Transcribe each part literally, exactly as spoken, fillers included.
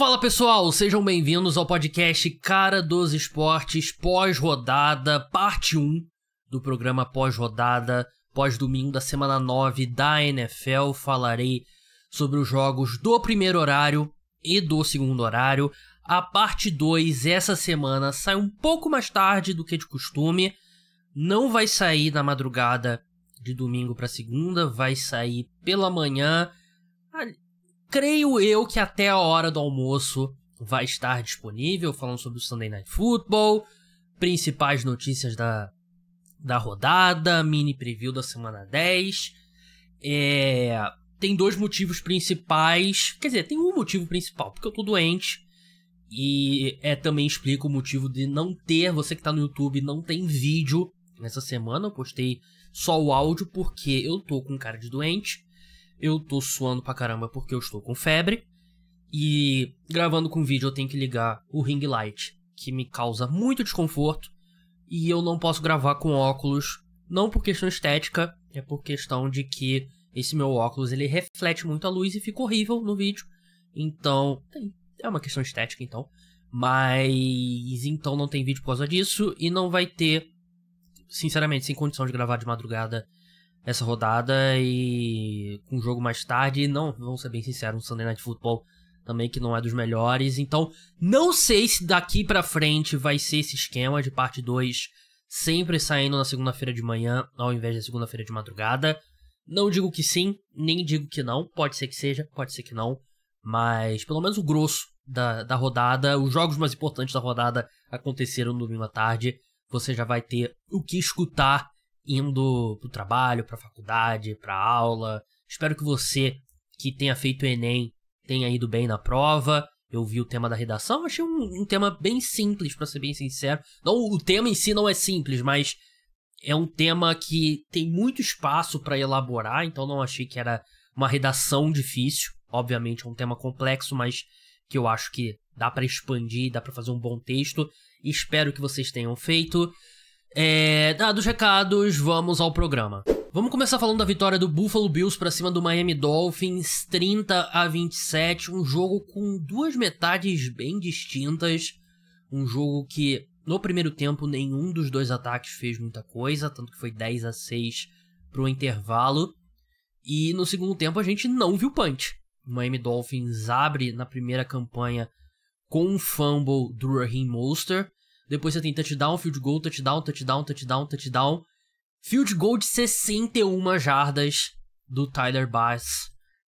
Fala pessoal, sejam bem-vindos ao podcast Cara dos Esportes pós-rodada, parte um do programa pós-rodada, pós-domingo da semana nove da N F L. Falarei sobre os jogos do primeiro horário e do segundo horário. A parte dois essa semana sai um pouco mais tarde do que de costume, não vai sair na madrugada de domingo para segunda, vai sair pela manhã. Creio eu que até a hora do almoço vai estar disponível, falando sobre o Sunday Night Football, principais notícias da, da rodada, mini preview da semana dez. É, tem dois motivos principais, quer dizer, tem um motivo principal, porque eu tô doente, e é, também explica o motivo de não ter, você que tá no YouTube, não tem vídeo nessa semana. Eu postei só o áudio porque eu tô com cara de doente. Eu tô suando pra caramba porque eu estou com febre. E gravando com vídeo eu tenho que ligar o ring light, que me causa muito desconforto. E eu não posso gravar com óculos, não por questão estética, é por questão de que esse meu óculos ele reflete muito a luz e fica horrível no vídeo. Então, é uma questão estética então. Mas, então não tem vídeo por causa disso. E não vai ter, sinceramente, sem condição de gravar de madrugada essa rodada e com um jogo mais tarde. Não, vamos ser bem sinceros, um Sunday Night Football também que não é dos melhores. Então, não sei se daqui pra frente vai ser esse esquema de parte dois, sempre saindo na segunda-feira de manhã, ao invés da segunda-feira de madrugada. Não digo que sim, nem digo que não. Pode ser que seja, pode ser que não. Mas, pelo menos o grosso da, da rodada, os jogos mais importantes da rodada aconteceram no domingo à tarde. Você já vai ter o que escutar indo pro trabalho, pra faculdade, pra aula. Espero que você que tenha feito o Enem tenha ido bem na prova. Eu vi o tema da redação, achei um, um tema bem simples, pra ser bem sincero. Não, o tema em si não é simples, mas é um tema que tem muito espaço pra elaborar, então não achei que era uma redação difícil. Obviamente é um tema complexo, mas que eu acho que dá pra expandir, dá pra fazer um bom texto. Espero que vocês tenham feito. É, dados os recados, vamos ao programa. Vamos começar falando da vitória do Buffalo Bills pra cima do Miami Dolphins, trinta a vinte e sete, um jogo com duas metades bem distintas, um jogo que no primeiro tempo nenhum dos dois ataques fez muita coisa, tanto que foi dez a seis pro intervalo, e no segundo tempo a gente não viu punch. O Miami Dolphins abre na primeira campanha com um fumble do Raheem Mostert. Depois você tem touchdown, field goal, touchdown, touchdown, touchdown, touchdown. Field goal de sessenta e uma jardas do Tyler Bass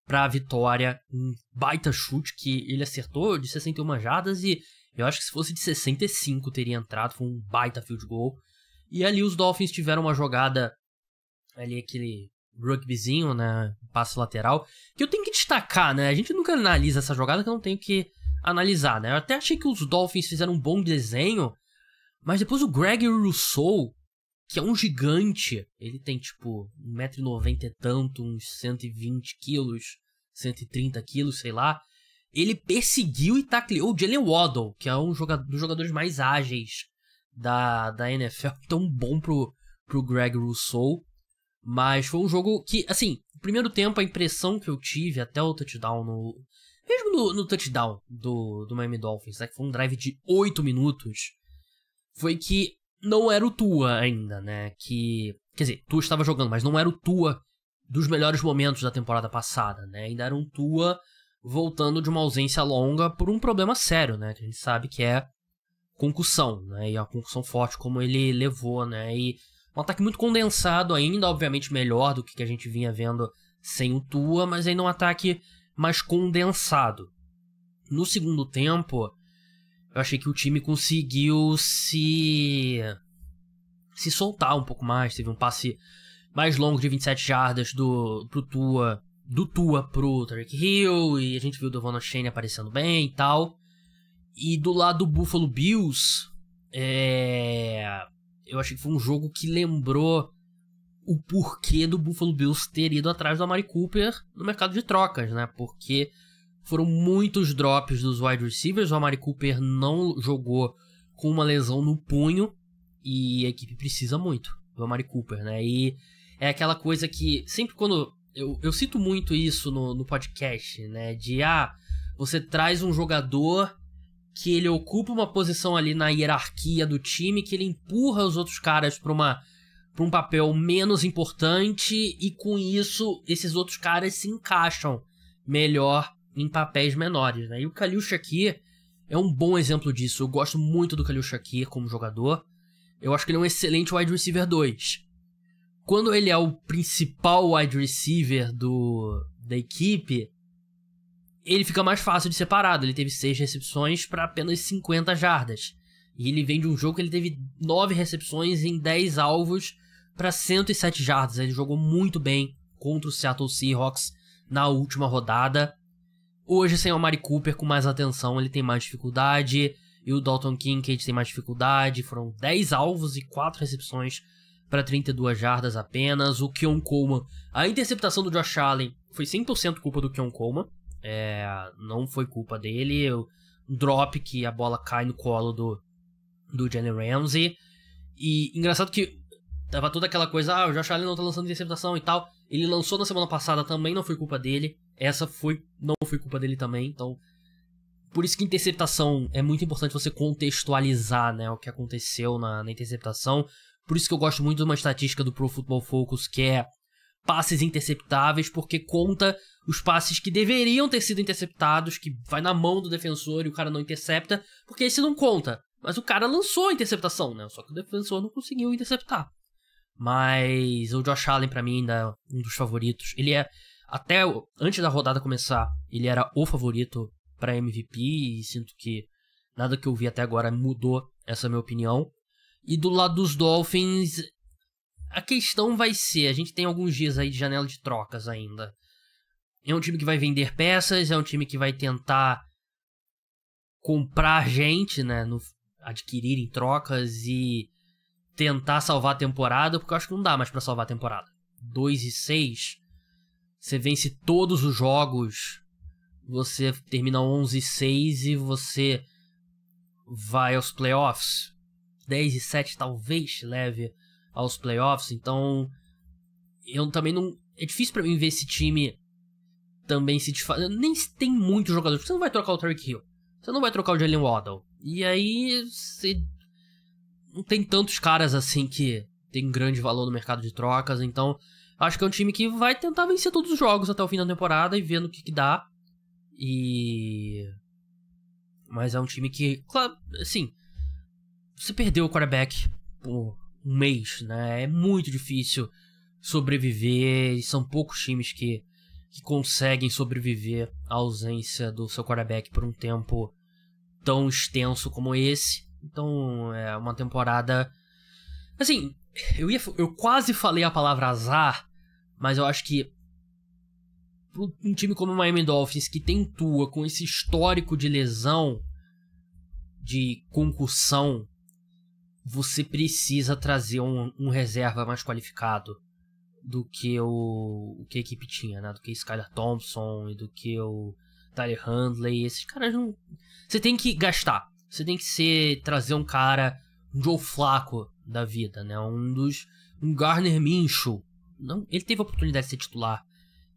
para a vitória. Um baita chute que ele acertou de sessenta e uma jardas e eu acho que se fosse de sessenta e cinco teria entrado. Foi um baita field goal. E ali os Dolphins tiveram uma jogada, ali aquele rugbyzinho, né? Passo lateral. Que eu tenho que destacar, né? A gente nunca analisa essa jogada que eu não tenho que analisar, né? Eu até achei que os Dolphins fizeram um bom desenho. Mas depois o Gregory Rousseau, que é um gigante, ele tem tipo um metro e noventa e tanto, uns cento e vinte quilos, cento e trinta quilos, sei lá. Ele perseguiu e tacleou o Jaylen Waddle, que é um jogador, dos jogadores mais ágeis da, da N F L, tão bom pro, pro Gregory Rousseau. Mas foi um jogo que, assim, no primeiro tempo a impressão que eu tive até o touchdown no... Mesmo no, no touchdown do, do Miami Dolphins, né, que foi um drive de oito minutos, foi que não era o Tua ainda, né? Que, quer dizer, Tua estava jogando, mas não era o Tua dos melhores momentos da temporada passada, né? Ainda era um Tua voltando de uma ausência longa por um problema sério, né? Que a gente sabe que é concussão, né? E é uma concussão forte como ele levou, né? E um ataque muito condensado ainda, obviamente melhor do que a gente vinha vendo sem o Tua, mas ainda um ataque mais condensado. No segundo tempo, eu achei que o time conseguiu se se soltar um pouco mais. Teve um passe mais longo de vinte e sete jardas do pro Tua, do Tua pro Tyreek Hill, e a gente viu o Devon Shane aparecendo bem e tal. E do lado do Buffalo Bills, é... eu achei que foi um jogo que lembrou o porquê do Buffalo Bills ter ido atrás do Amari Cooper no mercado de trocas, né? Porque foram muitos drops dos wide receivers. O Amari Cooper não jogou com uma lesão no punho e a equipe precisa muito do Amari Cooper, né? E é aquela coisa que sempre quando... Eu, eu cito muito isso no, no podcast, né? De, ah, Você traz um jogador que ele ocupa uma posição ali na hierarquia do time, que ele empurra os outros caras para uma... para um papel menos importante, e com isso esses outros caras se encaixam melhor em papéis menores, né? E o Khalil Shakir é um bom exemplo disso. Eu gosto muito do Khalil Shakir como jogador. Eu acho que ele é um excelente wide receiver dois. Quando ele é o principal wide receiver do, da equipe, ele fica mais fácil de separado. Ele teve seis recepções para apenas cinquenta jardas. E ele vem de um jogo que ele teve nove recepções em dez alvos para cento e sete jardas. Ele jogou muito bem contra o Seattle Seahawks na última rodada. Hoje, sem o Amari Cooper, com mais atenção, ele tem mais dificuldade. E o Dalton Kincaid tem mais dificuldade. Foram dez alvos e quatro recepções para trinta e duas jardas apenas. O Keon Coleman, a interceptação do Josh Allen foi cem por cento culpa do Keon Coleman. É, não foi culpa dele. Um drop que a bola cai no colo do... do Jalen Ramsey. E engraçado que tava toda aquela coisa, ah, o Josh Allen não tá lançando interceptação e tal. Ele lançou na semana passada, também não foi culpa dele. Essa foi, não foi culpa dele também. Então, por isso que interceptação é muito importante você contextualizar, né, o que aconteceu na, na interceptação. Por isso que eu gosto muito de uma estatística do Pro Football Focus, que é passes interceptáveis, porque conta os passes que deveriam ter sido interceptados, que vai na mão do defensor e o cara não intercepta, porque esse não conta. Mas o cara lançou a interceptação, né? Só que o defensor não conseguiu interceptar. Mas o Josh Allen, pra mim, ainda é um dos favoritos. Ele é, até antes da rodada começar, ele era o favorito pra M V P. E sinto que nada que eu vi até agora mudou essa minha opinião. E do lado dos Dolphins, a questão vai ser... A gente tem alguns dias aí de janela de trocas ainda. É um time que vai vender peças, é um time que vai tentar comprar gente, né? No... adquirirem trocas e tentar salvar a temporada, porque eu acho que não dá mais pra salvar a temporada. dois e seis, você vence todos os jogos, você termina onze e seis e você vai aos playoffs. dez e sete talvez te leve aos playoffs, então eu também não... é difícil pra mim ver esse time também se desfazer. Nem tem muitos jogadores, você não vai trocar o Tyreek Hill, você não vai trocar o Jaylen Waddle. E aí, você não tem tantos caras assim que tem grande valor no mercado de trocas. Então, acho que é um time que vai tentar vencer todos os jogos até o fim da temporada e vendo o que, que dá. E... mas é um time que, claro, assim, você perdeu o quarterback por um mês, né? É muito difícil sobreviver e são poucos times que, que conseguem sobreviver à ausência do seu quarterback por um tempo tão extenso como esse. Então é uma temporada assim, eu, ia, eu quase falei a palavra azar, mas eu acho que um time como o Miami Dolphins, que tem Tua com esse histórico de lesão, de concussão, você precisa trazer um, um reserva mais qualificado do que o, o que a equipe tinha, né? Do que Skylar Thompson e do que o Tyler Huntley. Esses caras não... você tem que gastar. Você tem que ser, trazer um cara, um Joe Flacco da vida, né? Um dos... um Gardner Minshew. Não, ele teve a oportunidade de ser titular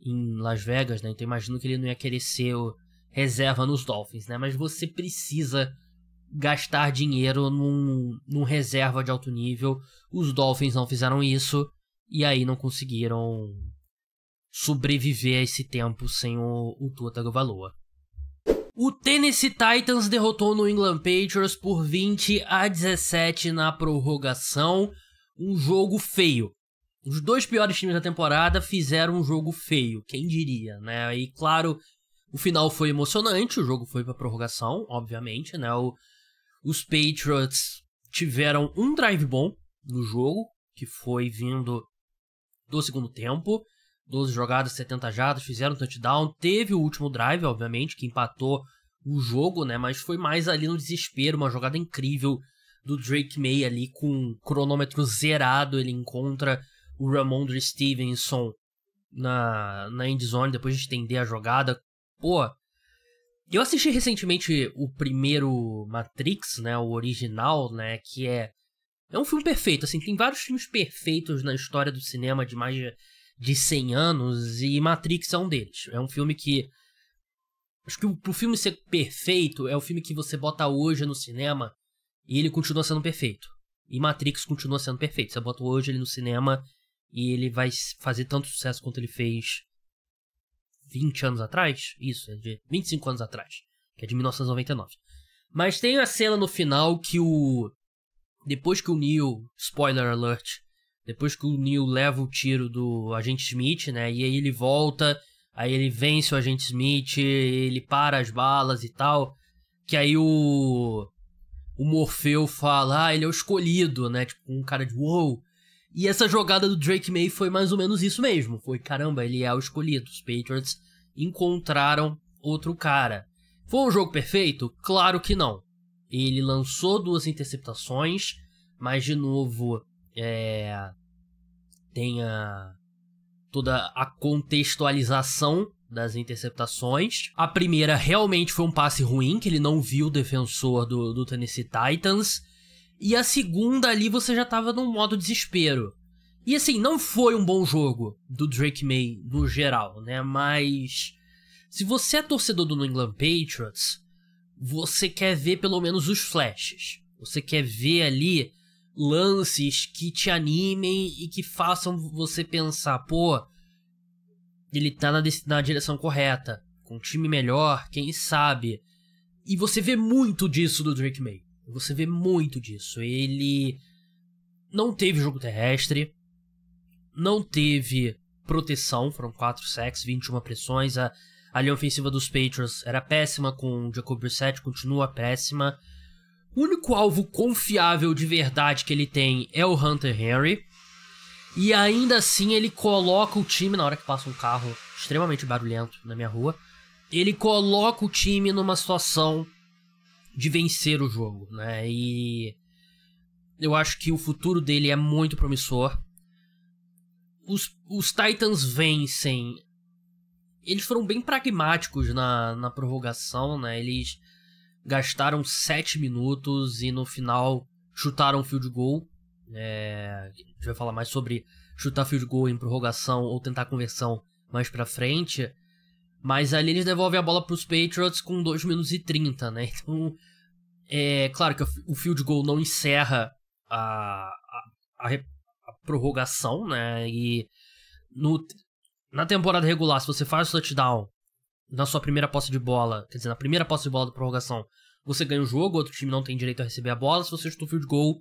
em Las Vegas, né? Então imagino que ele não ia querer ser o reserva nos Dolphins, né? Mas você precisa gastar dinheiro num, num reserva de alto nível. Os Dolphins não fizeram isso e aí não conseguiram sobreviver a esse tempo sem o, o Tua Tagovailoa. O Tennessee Titans derrotou o New England Patriots por vinte a dezessete na prorrogação. Um jogo feio. Os dois piores times da temporada fizeram um jogo feio, quem diria, né? E claro, o final foi emocionante, o jogo foi para prorrogação, obviamente, né? O, os Patriots tiveram um drive bom no jogo, que foi vindo do segundo tempo. doze jogadas, setenta jardas, fizeram touchdown. Teve o último drive, obviamente, que empatou o jogo, né? Mas foi mais ali no desespero, uma jogada incrível do Drake May ali com o cronômetro zerado. Ele encontra o Ramondre Stevenson na, na endzone, depois de estender a jogada. Pô, eu assisti recentemente o primeiro Matrix, né? O original, né? Que é, é um filme perfeito, assim. Tem vários filmes perfeitos na história do cinema de mais de cem anos, e Matrix é um deles. É um filme que Acho que pro filme ser perfeito, é o filme que você bota hoje no cinema e ele continua sendo perfeito. E Matrix continua sendo perfeito. Você bota hoje ele no cinema e ele vai fazer tanto sucesso quanto ele fez vinte anos atrás. Isso, é de vinte e cinco anos atrás, que é de mil novecentos e noventa e nove. Mas tem a cena no final que o... Depois que o Neo... Spoiler alert. Depois que o Neo leva o tiro do Agente Smith, né? E aí ele volta, aí ele vence o Agente Smith, ele para as balas e tal. Que aí o... O Morfeu fala, ah, ele é o escolhido, né? Tipo, um cara de wow. E essa jogada do Drake May foi mais ou menos isso mesmo. Foi, caramba, ele é o escolhido. Os Patriots encontraram outro cara. Foi um jogo perfeito? Claro que não. Ele lançou duas interceptações, mas de novo é, tem a, toda a contextualização das interceptações. A primeira realmente foi um passe ruim, que ele não viu o defensor do, do Tennessee Titans. E a segunda ali você já estava num modo desespero. E assim, não foi um bom jogo do Drake May no geral, né? Mas... se você é torcedor do New England Patriots, você quer ver pelo menos os flashes. Você quer ver ali lances que te animem e que façam você pensar, pô, ele tá na, na direção correta, com um time melhor, quem sabe. E você vê muito disso do Drake May. Você vê muito disso. Ele não teve jogo terrestre, não teve proteção, foram quatro sacks, vinte e uma pressões, a... A linha ofensiva dos Patriots era péssima, com o Jacoby Brissett continua péssima. O único alvo confiável de verdade que ele tem é o Hunter Henry. E ainda assim ele coloca o time, na hora que passa um carro extremamente barulhento na minha rua, ele coloca o time numa situação de vencer o jogo, né? E eu acho que o futuro dele é muito promissor. Os, os Titans vencem... Eles foram bem pragmáticos na, na prorrogação, né? Eles gastaram sete minutos e no final chutaram field goal. É, a gente vai falar mais sobre chutar field goal em prorrogação ou tentar conversão mais pra frente. Mas ali eles devolvem a bola pros Patriots com dois minutos e trinta, né? Então, é claro que o field goal não encerra a, a, a, a prorrogação, né? E no... Na temporada regular, se você faz o touchdown na sua primeira posse de bola, quer dizer, na primeira posse de bola da prorrogação, você ganha o jogo, o outro time não tem direito a receber a bola. Se você chuta o field goal,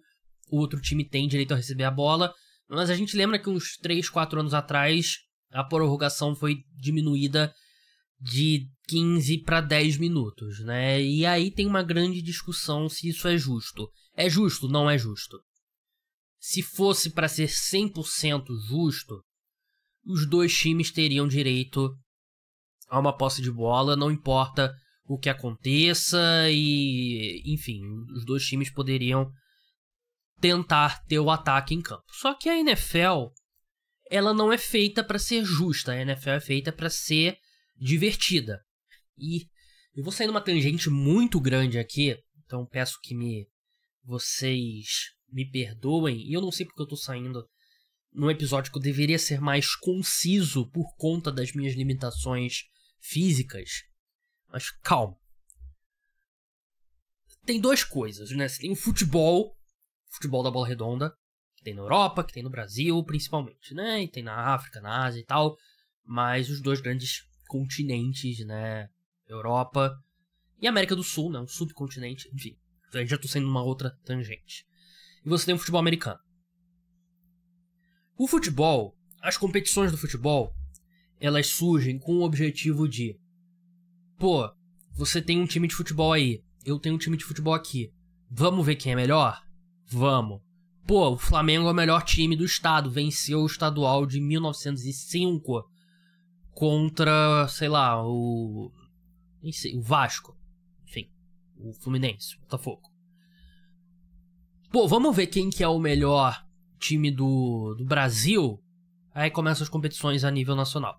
o outro time tem direito a receber a bola. Mas a gente lembra que uns três, quatro anos atrás, a prorrogação foi diminuída de quinze para dez minutos, né? E aí tem uma grande discussão se isso é justo. É justo? Não é justo. Se fosse para ser cem por cento justo, os dois times teriam direito a uma posse de bola, não importa o que aconteça, e enfim, os dois times poderiam tentar ter o ataque em campo. Só que a N F L, ela não é feita para ser justa, a N F L é feita para ser divertida. E eu vou sair numa tangente muito grande aqui, então peço que me, vocês me perdoem, e eu não sei porque eu tô saindo... num episódio que eu deveria ser mais conciso por conta das minhas limitações físicas. Mas calma. Tem duas coisas, né? Você tem o futebol, futebol da bola redonda, que tem na Europa, que tem no Brasil, principalmente, né? E tem na África, na Ásia e tal. Mas os dois grandes continentes, né? Europa e América do Sul, né? Um subcontinente, enfim. Aí já tô saindo numa outra tangente. E você tem o futebol americano. O futebol, as competições do futebol, elas surgem com o objetivo de... Pô, você tem um time de futebol aí, eu tenho um time de futebol aqui. Vamos ver quem é melhor? Vamos. Pô, o Flamengo é o melhor time do estado, venceu o estadual de mil novecentos e cinco contra, sei lá, o... Nem sei, o Vasco. Enfim, o Fluminense, o Botafogo. Pô, vamos ver quem que é o melhor... time do, do Brasil. Aí começam as competições a nível nacional.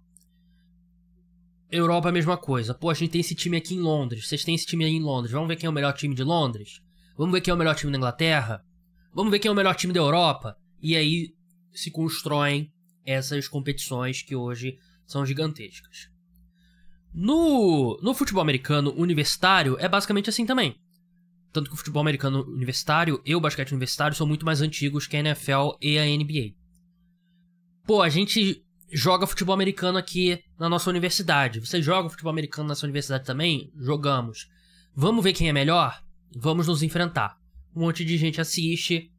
Europa é a mesma coisa. Pô, a gente tem esse time aqui em Londres, vocês têm esse time aí em Londres, vamos ver quem é o melhor time de Londres? Vamos ver quem é o melhor time da Inglaterra? Vamos ver quem é o melhor time da Europa? E aí se constroem essas competições que hoje são gigantescas. No, no futebol americano universitário é basicamente assim também. Tanto que o futebol americano universitário e o basquete universitário são muito mais antigos que a N F L e a N B A. Pô, a gente joga futebol americano aqui na nossa universidade. Você joga futebol americano na sua universidade também? Jogamos. Vamos ver quem é melhor? Vamos nos enfrentar. Um monte de gente assiste,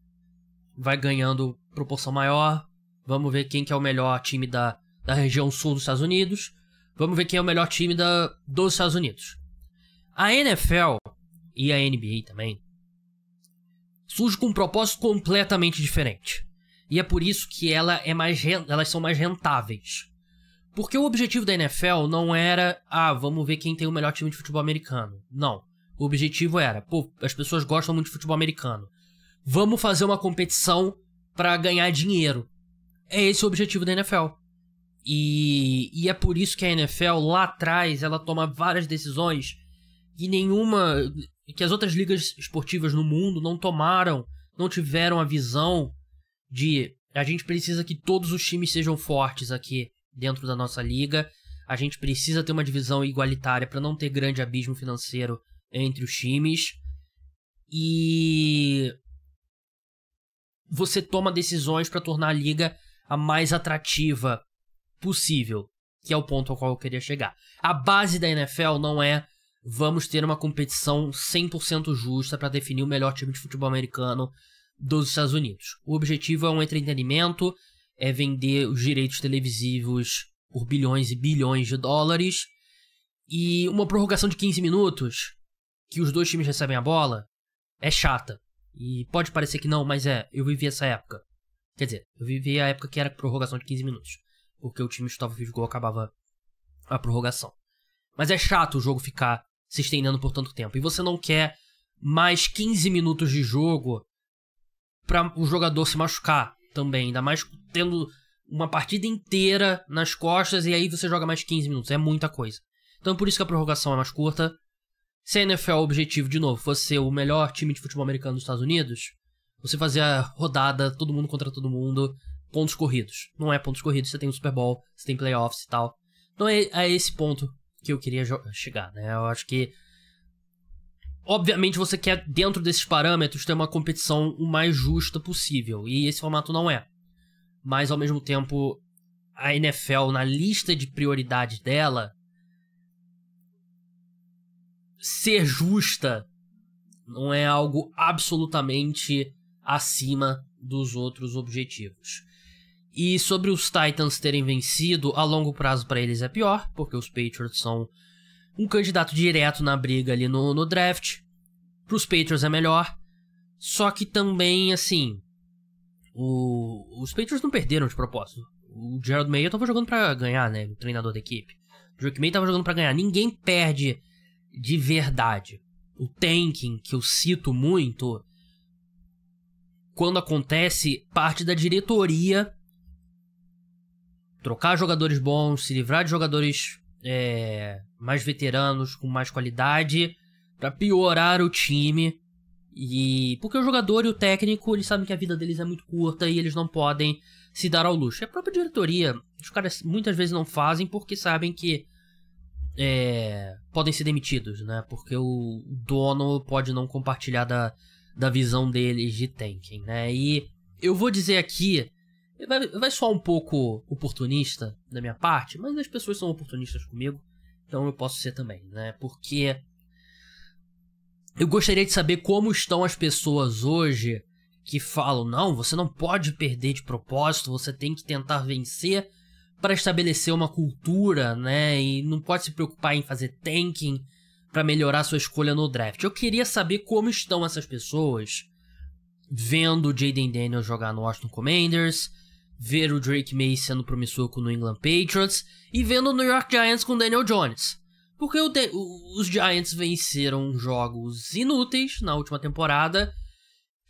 vai ganhando proporção maior. Vamos ver quem que é o melhor time da, da região sul dos Estados Unidos. Vamos ver quem é o melhor time da, dos Estados Unidos. A N F L... e a N B A também, surge com um propósito completamente diferente. E é por isso que ela é mais, elas são mais rentáveis. Porque o objetivo da N F L não era, ah, vamos ver quem tem o melhor time de futebol americano. Não. O objetivo era, pô, as pessoas gostam muito de futebol americano. Vamos fazer uma competição para ganhar dinheiro. É esse o objetivo da N F L. E, e é por isso que a N F L, lá atrás, ela toma várias decisões e nenhuma... que as outras ligas esportivas no mundo não tomaram, não tiveram a visão de a gente precisa que todos os times sejam fortes aqui dentro da nossa liga, a gente precisa ter uma divisão igualitária para não ter grande abismo financeiro entre os times, e você toma decisões para tornar a liga a mais atrativa possível, que é o ponto ao qual eu queria chegar. A base da N F L não é vamos ter uma competição cem por cento justa para definir o melhor time de futebol americano dos Estados Unidos. O objetivo é um entretenimento, é vender os direitos televisivos por bilhões e bilhões de dólares. E uma prorrogação de quinze minutos, que os dois times recebem a bola, é chata. E pode parecer que não, mas é, eu vivi essa época. Quer dizer, eu vivi a época que era prorrogação de quinze minutos, porque o time estava field goal, acabava a prorrogação. Mas é chato o jogo ficar se estendendo por tanto tempo. E você não quer mais quinze minutos de jogo para o jogador se machucar também. Ainda mais tendo uma partida inteira nas costas e aí você joga mais quinze minutos. É muita coisa. Então é por isso que a prorrogação é mais curta. Se a N F L é o objetivo, de novo, fosse ser o melhor time de futebol americano dos Estados Unidos, você fazia rodada, todo mundo contra todo mundo, pontos corridos. Não é pontos corridos, você tem o Super Bowl, você tem playoffs e tal. Então é, é esse ponto que eu queria chegar, né? Eu acho que obviamente você quer, dentro desses parâmetros, ter uma competição o mais justa possível, e esse formato não é. Mas ao mesmo tempo, a N F L, na lista de prioridades dela, ser justa não é algo absolutamente acima dos outros objetivos. E sobre os Titans terem vencido, a longo prazo para eles é pior, porque os Patriots são um candidato direto na briga ali no, no draft. Para os Patriots é melhor, só que também, assim, o, os Patriots não perderam de propósito. O Gerald Mayo estava jogando para ganhar, né, o treinador da equipe. O Drake May estava jogando para ganhar. Ninguém perde de verdade. O tanking, que eu cito muito, quando acontece, parte da diretoria... trocar jogadores bons, se livrar de jogadores é, mais veteranos, com mais qualidade, para piorar o time. E porque o jogador e o técnico, eles sabem que a vida deles é muito curta e eles não podem se dar ao luxo. É a própria diretoria, os caras muitas vezes não fazem porque sabem que é, podem ser demitidos, né? Porque o dono pode não compartilhar da, da visão deles de tanking, né? E eu vou dizer aqui... Vai, vai soar um pouco oportunista da minha parte, mas as pessoas são oportunistas comigo, então eu posso ser também, né? Porque eu gostaria de saber como estão as pessoas hoje que falam, não, você não pode perder de propósito, você tem que tentar vencer para estabelecer uma cultura, né? E não pode se preocupar em fazer tanking para melhorar sua escolha no draft. Eu queria saber como estão essas pessoas vendo o Jayden Daniels jogar no Washington Commanders, ver o Drake May sendo promissor com o New England Patriots e vendo o New York Giants com o Daniel Jones. Porque o de- os Giants venceram jogos inúteis na última temporada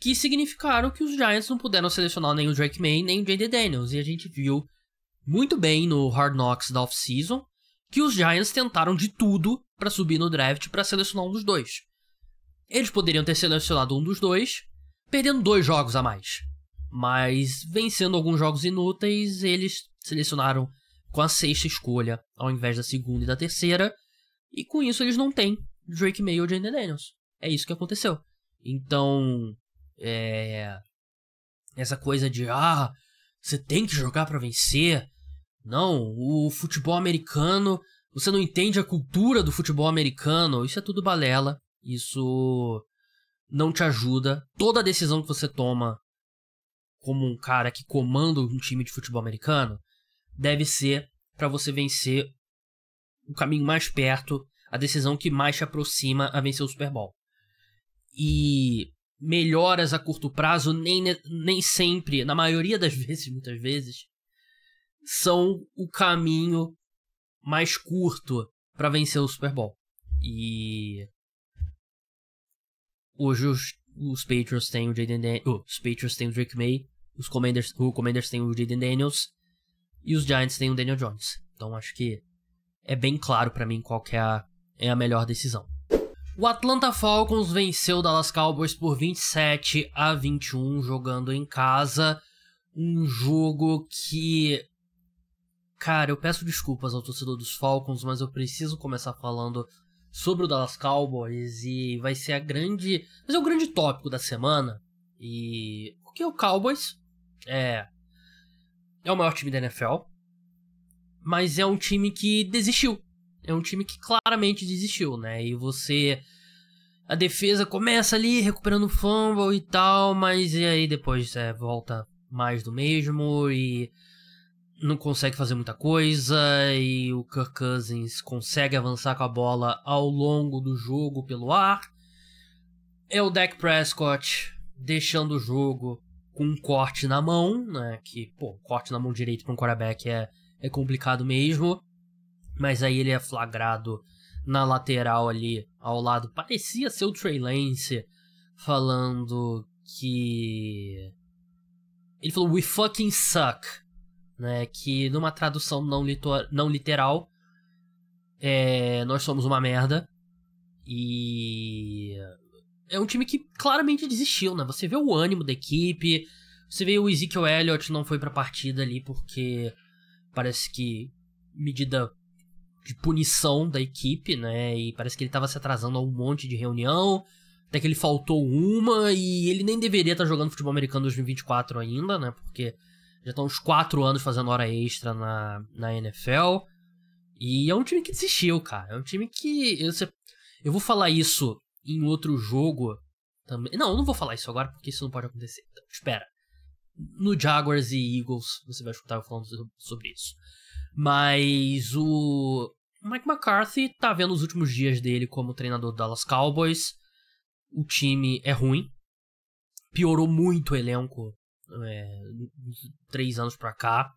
que significaram que os Giants não puderam selecionar nem o Drake May nem o Jayden Daniels. E a gente viu muito bem no Hard Knocks da off-season que os Giants tentaram de tudo para subir no draft para selecionar um dos dois. Eles poderiam ter selecionado um dos dois, perdendo dois jogos a mais. Mas vencendo alguns jogos inúteis, eles selecionaram com a sexta escolha, ao invés da segunda e da terceira, E com isso eles não têm Drake May ou Jayden Daniels. É isso que aconteceu. Então, é... essa coisa de, ah, você tem que jogar pra vencer. Não, o futebol americano, você não entende a cultura do futebol americano. Isso é tudo balela. Isso não te ajuda. Toda decisão que você toma como um cara que comanda um time de futebol americano deve ser pra você vencer o caminho mais perto, a decisão que mais te aproxima a vencer o Super Bowl. E melhoras a curto prazo nem, nem sempre, na maioria das vezes, muitas vezes, são o caminho mais curto para vencer o Super Bowl. E hoje os, os Patriots têm o Jayden Dan- oh, os Patriots têm o Drake May, os Commanders, o Commanders tem o Jayden Daniels e os Giants têm o Daniel Jones. Então acho que é bem claro para mim qual que é a, é a melhor decisão. O Atlanta Falcons venceu o Dallas Cowboys por vinte e sete a vinte e um, jogando em casa. Um jogo que... Cara, eu peço desculpas ao torcedor dos Falcons, mas eu preciso começar falando sobre o Dallas Cowboys. E vai ser a grande... Mas é o grande tópico da semana. E... Porque o Cowboys é... é o maior time da N F L. Mas é um time que desistiu. É um time que claramente desistiu, né? E você... A defesa começa ali recuperando o fumble e tal, mas e aí depois é, volta mais do mesmo e não consegue fazer muita coisa. E o Kirk Cousins consegue avançar com a bola ao longo do jogo pelo ar. É o Dak Prescott deixando o jogo com um corte na mão, né? Que, pô, corte na mão direito para um quarterback é, é complicado mesmo. Mas aí ele é flagrado na lateral ali ao lado. Parecia ser o Trey Lance falando que... Ele falou, we fucking suck. Né? Que numa tradução não, litor... não literal, é... nós somos uma merda. E... é um time que claramente desistiu, né? Você vê o ânimo da equipe. Você vê o Ezekiel Elliott não foi pra partida ali porque parece que medida... de punição da equipe, né, e parece que ele tava se atrasando a um monte de reunião, até que ele faltou uma, e ele nem deveria estar tá jogando futebol americano dois mil e vinte e quatro ainda, né, porque já estão uns quatro anos fazendo hora extra na, na N F L, e é um time que desistiu, cara, é um time que, eu, eu vou falar isso em outro jogo, também. Não, eu não vou falar isso agora, porque isso não pode acontecer, então, espera, no Jaguars e Eagles, você vai escutar eu falando sobre isso. Mas o Mike McCarthy tá vendo os últimos dias dele como treinador do Dallas Cowboys. O time é ruim. Piorou muito o elenco é, três anos pra cá.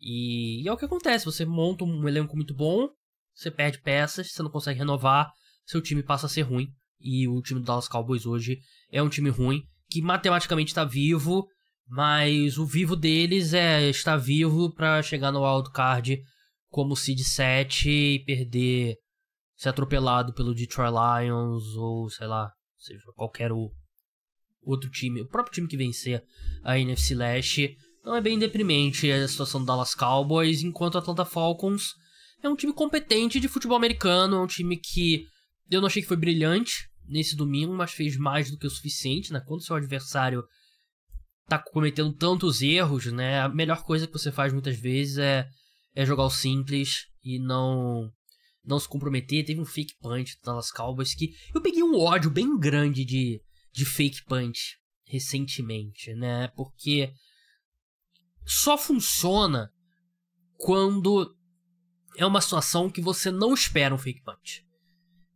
E, e é o que acontece. Você monta um elenco muito bom, você perde peças, você não consegue renovar, seu time passa a ser ruim. E o time do Dallas Cowboys hoje é um time ruim, que matematicamente tá vivo... Mas o vivo deles é estar vivo pra chegar no wildcard como seed sete e perder, ser atropelado pelo Detroit Lions ou sei lá, seja qualquer outro time, o próprio time que vencer a N F C Leste. Então é bem deprimente a situação do Dallas Cowboys, enquanto o Atlanta Falcons é um time competente de futebol americano, é um time que eu não achei que foi brilhante nesse domingo, mas fez mais do que o suficiente, né? Quando seu adversário tá cometendo tantos erros, né? A melhor coisa que você faz muitas vezes é, é jogar o simples e não não se comprometer. Teve um fake punch do Dallas Cowboys que eu peguei um ódio bem grande de, de fake punch recentemente, né? Porque só funciona quando é uma situação que você não espera um fake punch.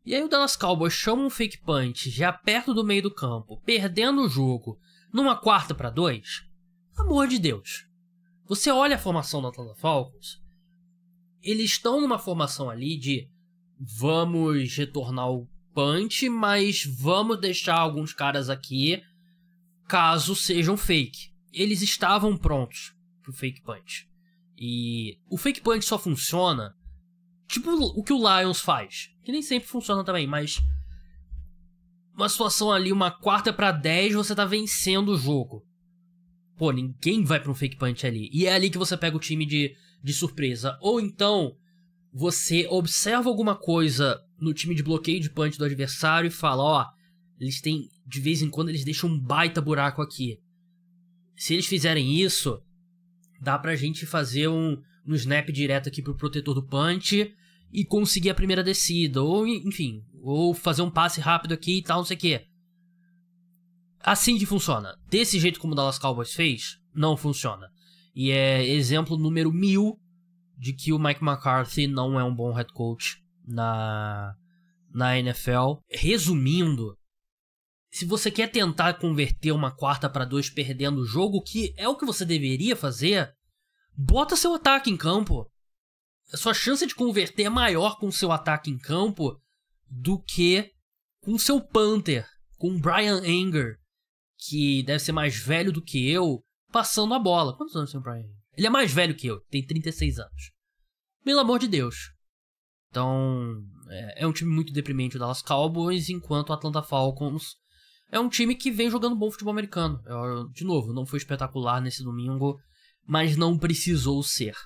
E aí o Dallas Cowboys chama um fake punch já perto do meio do campo, perdendo o jogo, numa quarta para dois, amor de Deus. Você olha a formação do Atlanta Falcons, eles estão numa formação ali de vamos retornar o punch, mas vamos deixar alguns caras aqui caso sejam fake. Eles estavam prontos pro fake punch. E o fake punch só funciona tipo o que o Lions faz, que nem sempre funciona também, mas... uma situação ali, uma quarta pra dez, você tá vencendo o jogo. Pô, ninguém vai pra um fake punch ali. E é ali que você pega o time de, de surpresa. Ou então, você observa alguma coisa no time de bloqueio de punch do adversário e fala, ó, eles têm, de vez em quando eles deixam um baita buraco aqui. Se eles fizerem isso, dá pra gente fazer um, um snap direto aqui pro protetor do punch e conseguir a primeira descida, ou enfim, ou fazer um passe rápido aqui e tal, não sei o que. Assim que funciona. Desse jeito como o Dallas Cowboys fez, não funciona. E é exemplo número mil de que o Mike McCarthy não é um bom head coach na, na N F L. Resumindo, se você quer tentar converter uma quarta para dois perdendo o jogo, que é o que você deveria fazer, bota seu ataque em campo. A sua chance de converter é maior com seu ataque em campo do que com seu punter, com Brian Anger, que deve ser mais velho do que eu, passando a bola. Quantos anos tem o Brian Anger? Ele é mais velho que eu, tem trinta e seis anos. Pelo amor de Deus. Então, é, é um time muito deprimente o Dallas Cowboys, enquanto o Atlanta Falcons é um time que vem jogando bom futebol americano. Eu, de novo, não foi espetacular nesse domingo, mas não precisou ser.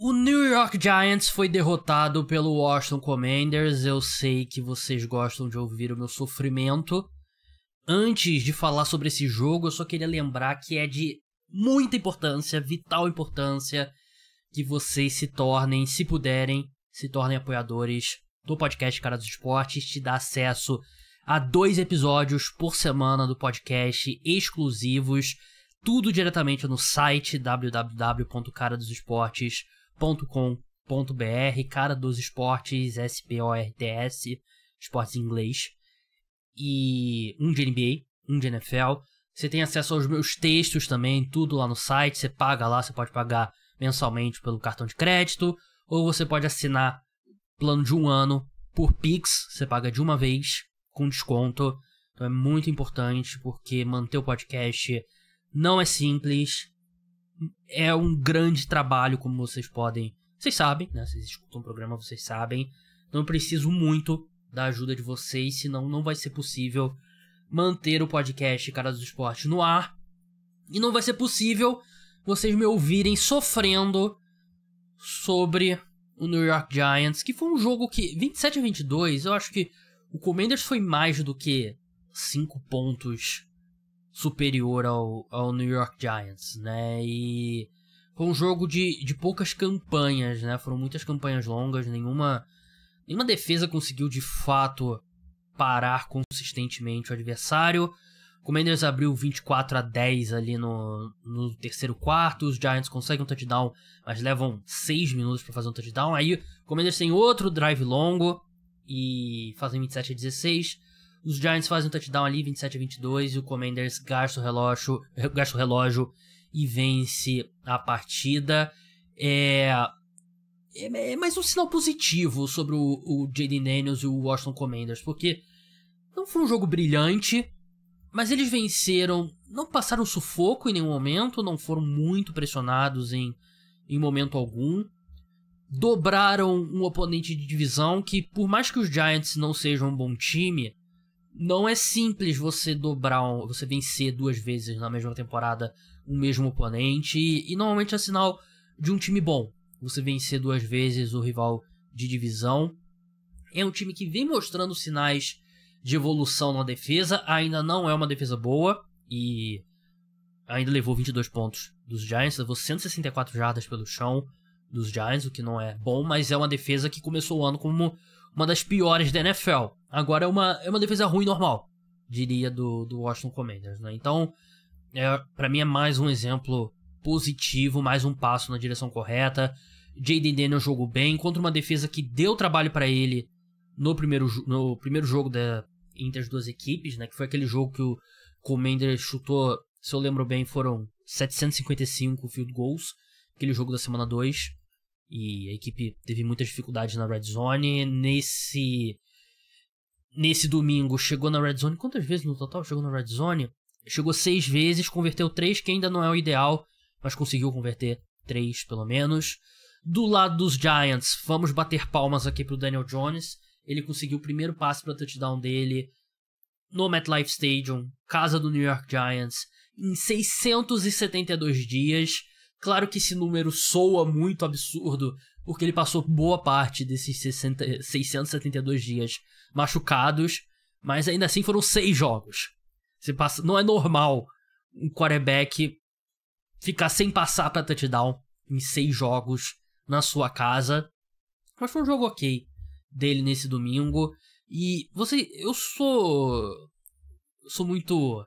O New York Giants foi derrotado pelo Washington Commanders. Eu sei que vocês gostam de ouvir o meu sofrimento. Antes de falar sobre esse jogo, eu só queria lembrar que é de muita importância, vital importância, que vocês se tornem, se puderem, se tornem apoiadores do podcast Cara dos Esportes. Te dá acesso a dois episódios por semana do podcast exclusivos, tudo diretamente no site w w w ponto cara dos esportes ponto com ponto b r. .com.br, Cara dos Esportes, S P O R T S, esportes em inglês, e um de N B A, um de N F L. Você tem acesso aos meus textos também, tudo lá no site, você paga lá, você pode pagar mensalmente pelo cartão de crédito, ou você pode assinar plano de um ano por Pix, você paga de uma vez, com desconto. Então é muito importante, porque manter o podcast não é simples. É um grande trabalho, como vocês podem... Vocês sabem, né? Vocês escutam o programa, vocês sabem. Então eu preciso muito da ajuda de vocês, senão não vai ser possível manter o podcast Cara dos Esportes no ar. E não vai ser possível vocês me ouvirem sofrendo sobre o New York Giants, que foi um jogo que... vinte e sete a vinte e dois, eu acho que o Commanders foi mais do que cinco pontos... superior ao, ao New York Giants, né, e foi um jogo de, de poucas campanhas, né, foram muitas campanhas longas, nenhuma, nenhuma defesa conseguiu de fato parar consistentemente o adversário. O Commanders abriu vinte e quatro a dez ali no, no terceiro quarto, os Giants conseguem um touchdown, mas levam seis minutos para fazer um touchdown, aí o Commanders tem outro drive longo e fazem vinte e sete a dezesseis, Os Giants fazem um touchdown ali, vinte e sete a vinte e dois, e o Commanders gasta o relógio, gasta o relógio e vence a partida. É, é, é mais um sinal positivo sobre o, o Jayden Daniels e o Washington Commanders, porque não foi um jogo brilhante, mas eles venceram, não passaram sufoco em nenhum momento, não foram muito pressionados em, em momento algum. Dobraram um oponente de divisão que, por mais que os Giants não sejam um bom time, não é simples você dobrar, um, você vencer duas vezes na mesma temporada o mesmo oponente. E, e normalmente é sinal de um time bom. Você vencer duas vezes o rival de divisão. É um time que vem mostrando sinais de evolução na defesa. Ainda não é uma defesa boa. E ainda levou vinte e dois pontos dos Giants. Levou cento e sessenta e quatro jardas pelo chão dos Giants, o que não é bom. Mas é uma defesa que começou o ano como uma das piores da N F L. Agora é uma, é uma defesa ruim normal, diria, do, do Washington Commanders, né? Então, é, pra mim é mais um exemplo positivo, mais um passo na direção correta. Jayden Daniels jogou bem contra uma defesa que deu trabalho pra ele no primeiro, no primeiro jogo da, entre as duas equipes, né? Que foi aquele jogo que o Commanders chutou, se eu lembro bem, foram setecentos e cinquenta e cinco field goals, aquele jogo da semana dois. E a equipe teve muitas dificuldades na Red Zone. Nesse nesse domingo chegou na Red Zone. Quantas vezes no total chegou na Red Zone? Chegou seis vezes, converteu três, que ainda não é o ideal, mas conseguiu converter três pelo menos. Do lado dos Giants, vamos bater palmas aqui pro Daniel Jones. Ele conseguiu o primeiro passe para touchdown dele no MetLife Stadium, casa do New York Giants, em seiscentos e setenta e dois dias. Claro que esse número soa muito absurdo porque ele passou boa parte desses sessenta, seiscentos e setenta e dois dias machucados, mas ainda assim foram seis jogos. Você passa, não é normal um quarterback ficar sem passar para touchdown em seis jogos na sua casa. Mas foi um jogo ok dele nesse domingo. E você, eu sou, eu sou muito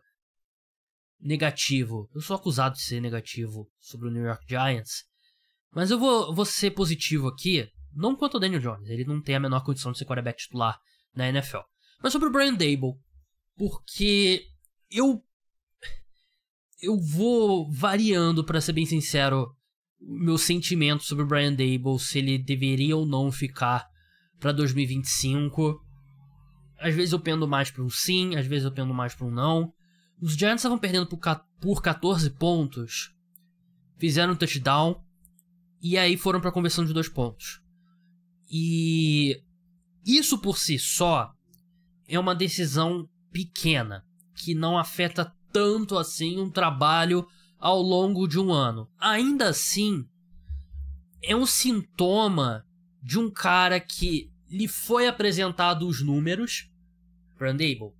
negativo. Eu sou acusado de ser negativo sobre o New York Giants. Mas eu vou, vou ser positivo aqui, não quanto ao Daniel Jones. Ele não tem a menor condição de ser quarterback titular na N F L. Mas sobre o Brian Daboll, porque eu, eu vou variando, para ser bem sincero, meu sentimento sobre o Brian Daboll, se ele deveria ou não ficar para dois mil e vinte e cinco. Às vezes eu pendo mais para um sim, às vezes eu pendo mais para um não. Os Giants estavam perdendo por quatorze pontos, fizeram um touchdown e aí foram para a conversão de dois pontos. E isso por si só é uma decisão pequena, que não afeta tanto assim um trabalho ao longo de um ano. Ainda assim, é um sintoma de um cara que lhe foi apresentado os números. Brian Daboll,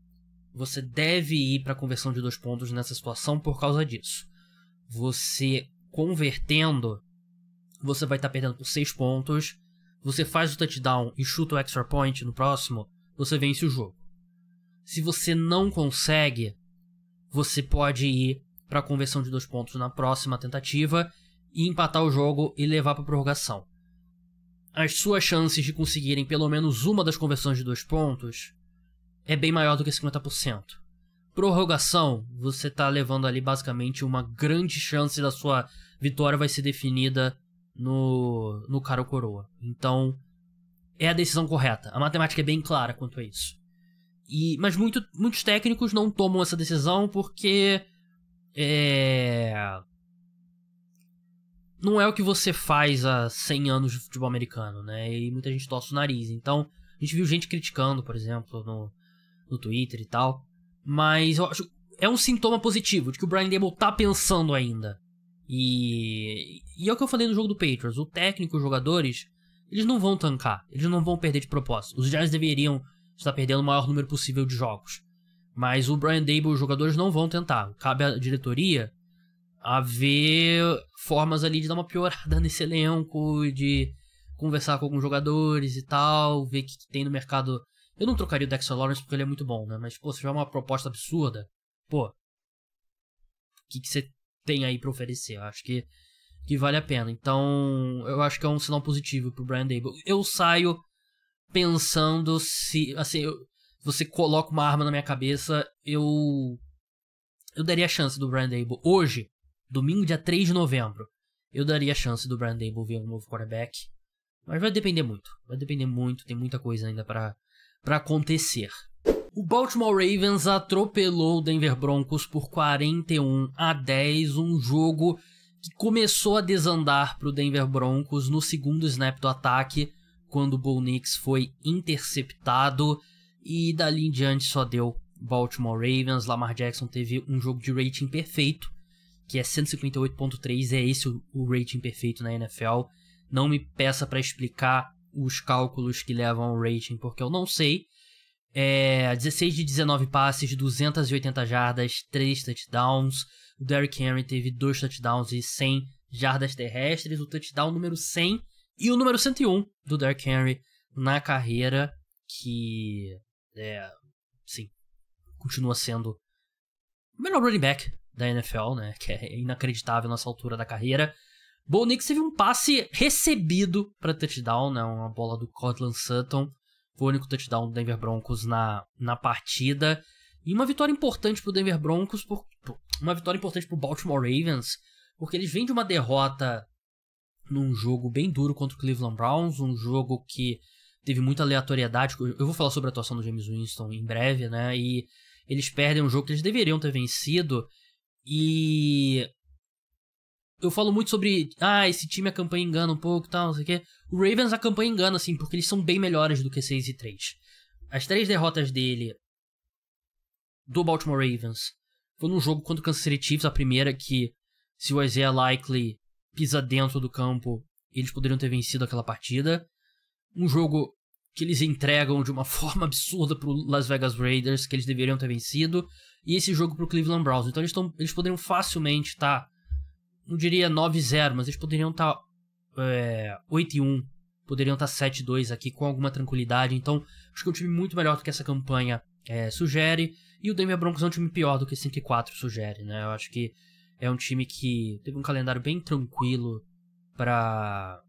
você deve ir para a conversão de dois pontos nessa situação por causa disso. Você convertendo, você vai estar perdendo por seis pontos. Você faz o touchdown e chuta o extra point no próximo, você vence o jogo. Se você não consegue, você pode ir para a conversão de dois pontos na próxima tentativa e empatar o jogo e levar para a prorrogação. As suas chances de conseguirem pelo menos uma das conversões de dois pontos é bem maior do que cinquenta por cento. Prorrogação, você está levando ali basicamente uma grande chance da sua vitória vai ser definida no, no cara ou coroa. Então, é a decisão correta. A matemática é bem clara quanto a isso. E, mas muito, muitos técnicos não tomam essa decisão porque é, não é o que você faz há cem anos de futebol americano, né? E muita gente torce o nariz. Então, a gente viu gente criticando, por exemplo, no, no Twitter e tal. Mas eu acho, é um sintoma positivo de que o Brian Daboll tá pensando ainda. E, e é o que eu falei no jogo do Patriots. O técnico e os jogadores, eles não vão tancar. Eles não vão perder de propósito. Os Giants deveriam está perdendo o maior número possível de jogos. Mas o Brian Daboll e os jogadores não vão tentar. Cabe à diretoria haver formas ali de dar uma piorada nesse elenco, de conversar com alguns jogadores e tal, ver o que tem no mercado. Eu não trocaria o Dexter Lawrence porque ele é muito bom, né? Mas, pô, se tiver uma proposta absurda, pô, o que, que você tem aí pra oferecer? Eu acho que, que vale a pena. Então, eu acho que é um sinal positivo pro Brian Daboll. Eu saio pensando se, assim, eu, você coloca uma arma na minha cabeça, eu eu daria a chance do Brian Daboll. Hoje, domingo, dia três de novembro, eu daria a chance do Brian Daboll ver um novo quarterback. Mas vai depender muito, vai depender muito, tem muita coisa ainda pra, pra acontecer. O Baltimore Ravens atropelou o Denver Broncos por quarenta e um a dez, um jogo que começou a desandar pro Denver Broncos no segundo snap do ataque, quando o Bo Nix foi interceptado, e dali em diante só deu Baltimore Ravens. Lamar Jackson teve um jogo de rating perfeito, que é cento e cinquenta e oito ponto três, é esse o rating perfeito na N F L. Não me peça para explicar os cálculos que levam ao rating, porque eu não sei. É, dezesseis de dezenove passes, duzentas e oitenta jardas, três touchdowns. O Derrick Henry teve dois touchdowns e cem jardas terrestres, o touchdown número cem e o número cento e um do Derrick Henry na carreira, que é, sim, continua sendo o melhor running back da N F L, né? Que é inacreditável nessa altura da carreira. Bo Nix teve um passe recebido para touchdown, né? Uma bola do Cortland Sutton. Foi o único touchdown do Denver Broncos na, na partida. E uma vitória importante para o Denver Broncos, por, por, uma vitória importante para o Baltimore Ravens, porque eles vêm de uma derrota num jogo bem duro contra o Cleveland Browns, um jogo que teve muita aleatoriedade. Eu vou falar sobre a atuação do Jameis Winston em breve, né? E eles perdem um jogo que eles deveriam ter vencido. E eu falo muito sobre, ah, esse time a campanha engana um pouco e tal, não sei o quê. O Ravens a campanha engana, assim, porque eles são bem melhores do que seis e três. As três derrotas dele, do Baltimore Ravens, foi num jogo contra o Kansas City Chiefs, a primeira que, se o Isaiah Likely pisa dentro do campo, Eles poderiam ter vencido aquela partida. Um jogo que eles entregam de uma forma absurda para o Las Vegas Raiders, que eles deveriam ter vencido. E esse jogo para o Cleveland Browns. Então eles, tão, eles poderiam facilmente estar, tá, não diria nove a zero, mas eles poderiam estar tá, é, oito a um. Poderiam estar tá sete a dois aqui com alguma tranquilidade. Então acho que é um time muito melhor do que essa campanha é, sugere. E o Denver Broncos é um time pior do que cinco a quatro sugere, né? Eu acho que é um time que teve um calendário bem tranquilo para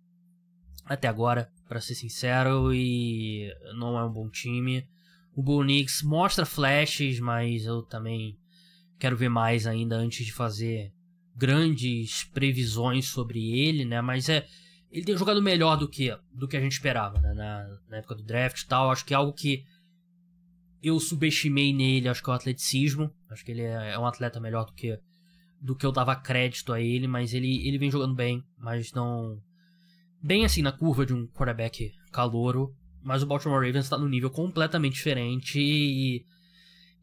até agora, para ser sincero, e não é um bom time. O Bo Nix mostra flashes, mas eu também quero ver mais ainda antes de fazer grandes previsões sobre ele, né? Mas é, ele tem jogado melhor do que, do que a gente esperava, né? Na, na época do draft e tal. Acho que é algo que eu subestimei nele, acho que é o atleticismo. Acho que ele é um atleta melhor do que, do que eu dava crédito a ele, mas ele, ele vem jogando bem, mas não... bem assim, na curva de um quarterback calouro, mas o Baltimore Ravens está num nível completamente diferente e,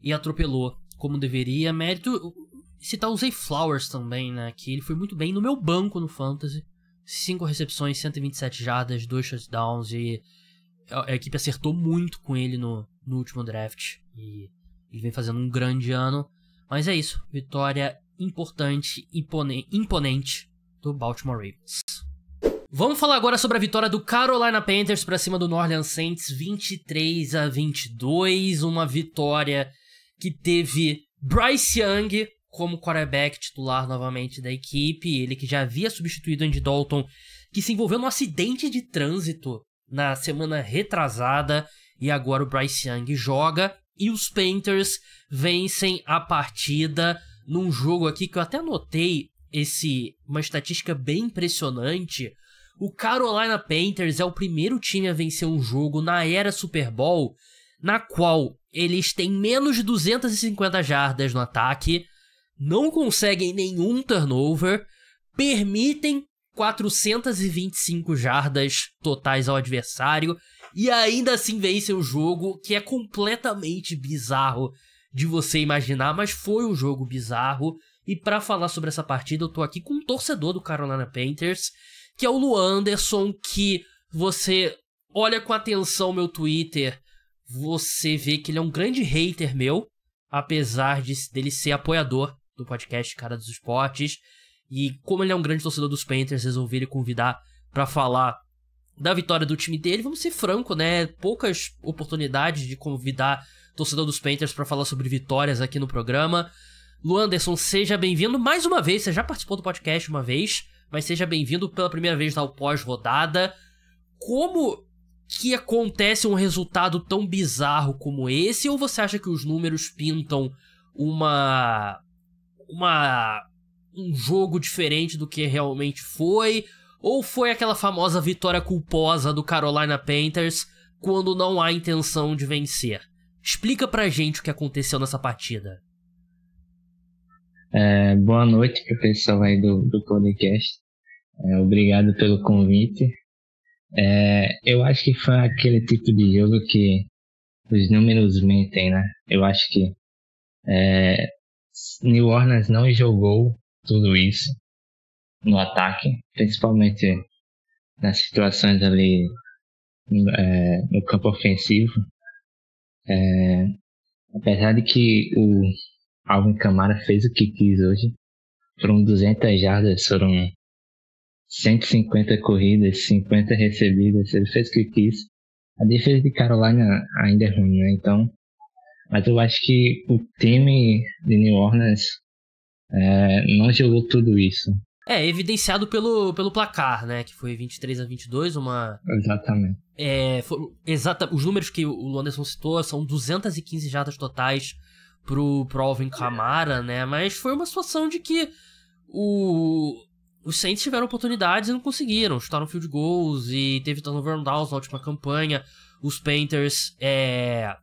e atropelou como deveria. Mérito, citar o Zay Flowers também, né, que ele foi muito bem no meu banco no Fantasy. Cinco recepções, cento e vinte e sete jardas, dois touchdowns, e a, a equipe acertou muito com ele no, no último draft. E ele vem fazendo um grande ano, mas é isso, vitória importante, impone, imponente do Baltimore Ravens. Vamos falar agora sobre a vitória do Carolina Panthers para cima do New Orleans Saints, vinte e três a vinte e dois. Uma vitória que teve Bryce Young como quarterback titular novamente da equipe. Ele que já havia substituído Andy Dalton, que se envolveu num acidente de trânsito na semana retrasada. E agora o Bryce Young joga e os Panthers vencem a partida num jogo aqui que eu até anotei esse, uma estatística bem impressionante. O Carolina Panthers é o primeiro time a vencer um jogo na era Super Bowl, na qual eles têm menos de duzentas e cinquenta jardas no ataque, não conseguem nenhum turnover, permitem quatrocentas e vinte e cinco jardas totais ao adversário e ainda assim vencem o jogo, que é completamente bizarro de você imaginar, mas foi um jogo bizarro. E para falar sobre essa partida, eu tô aqui com um torcedor do Carolina Panthers, que é o Luanderson, que você olha com atenção meu Twitter, você vê que ele é um grande hater meu, apesar de, dele ser apoiador do podcast Cara dos Esportes, e como ele é um grande torcedor dos Panthers, resolvi ele convidar para falar da vitória do time dele. Vamos ser franco, né? Poucas oportunidades de convidar torcedor dos Panthers para falar sobre vitórias aqui no programa. Luanderson, seja bem-vindo mais uma vez, você já participou do podcast uma vez, mas seja bem-vindo pela primeira vez na pós-rodada. Como que acontece um resultado tão bizarro como esse? Ou você acha que os números pintam uma, uma, um jogo diferente do que realmente foi? Ou foi aquela famosa vitória culposa do Carolina Panthers quando não há intenção de vencer? Explica pra gente o que aconteceu nessa partida. É, boa noite pro pessoal aí do, do podcast, é, obrigado pelo convite. É, eu acho que foi aquele tipo de jogo que os números mentem, né? Eu acho que é, New Orleans não jogou tudo isso no ataque, principalmente nas situações ali é, no campo ofensivo, é, apesar de que o Alvin Kamara fez o que quis hoje. Foram duzentas jardas, foram cento e cinquenta corridas, cinquenta recebidas. Ele fez o que quis. A defesa de Carolina ainda é ruim, né? Então, mas eu acho que o time de New Orleans é, não jogou tudo isso. É, evidenciado pelo, pelo placar, né? Que foi vinte e três a vinte e dois, uma... Exatamente. É, foi, exata, os números que o Anderson citou são duzentas e quinze jardas totais pro, pro Alvin Kamara, né? Mas foi uma situação de que o, os Saints tiveram oportunidades e não conseguiram. Chutaram field goals e teve turnover and downs na última campanha. Os Panthers é,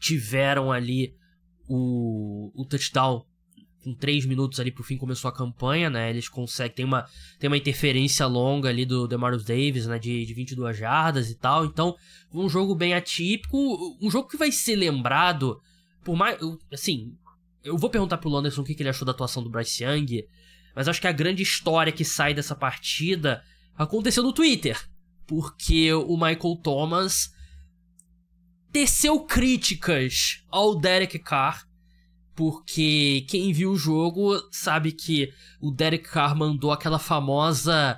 tiveram ali o, o touchdown com três minutos ali pro fim, começou a campanha, né? Eles conseguem, tem uma, tem uma interferência longa ali do Demaryius Davis, né? De, de vinte e duas jardas e tal. Então, um jogo bem atípico. Um jogo que vai ser lembrado... Por mais, assim, eu vou perguntar pro Luanderson o que ele achou da atuação do Bryce Young, mas acho que a grande história que sai dessa partida aconteceu no Twitter, porque o Michael Thomas teceu críticas ao Derek Carr, porque quem viu o jogo sabe que o Derek Carr mandou aquela famosa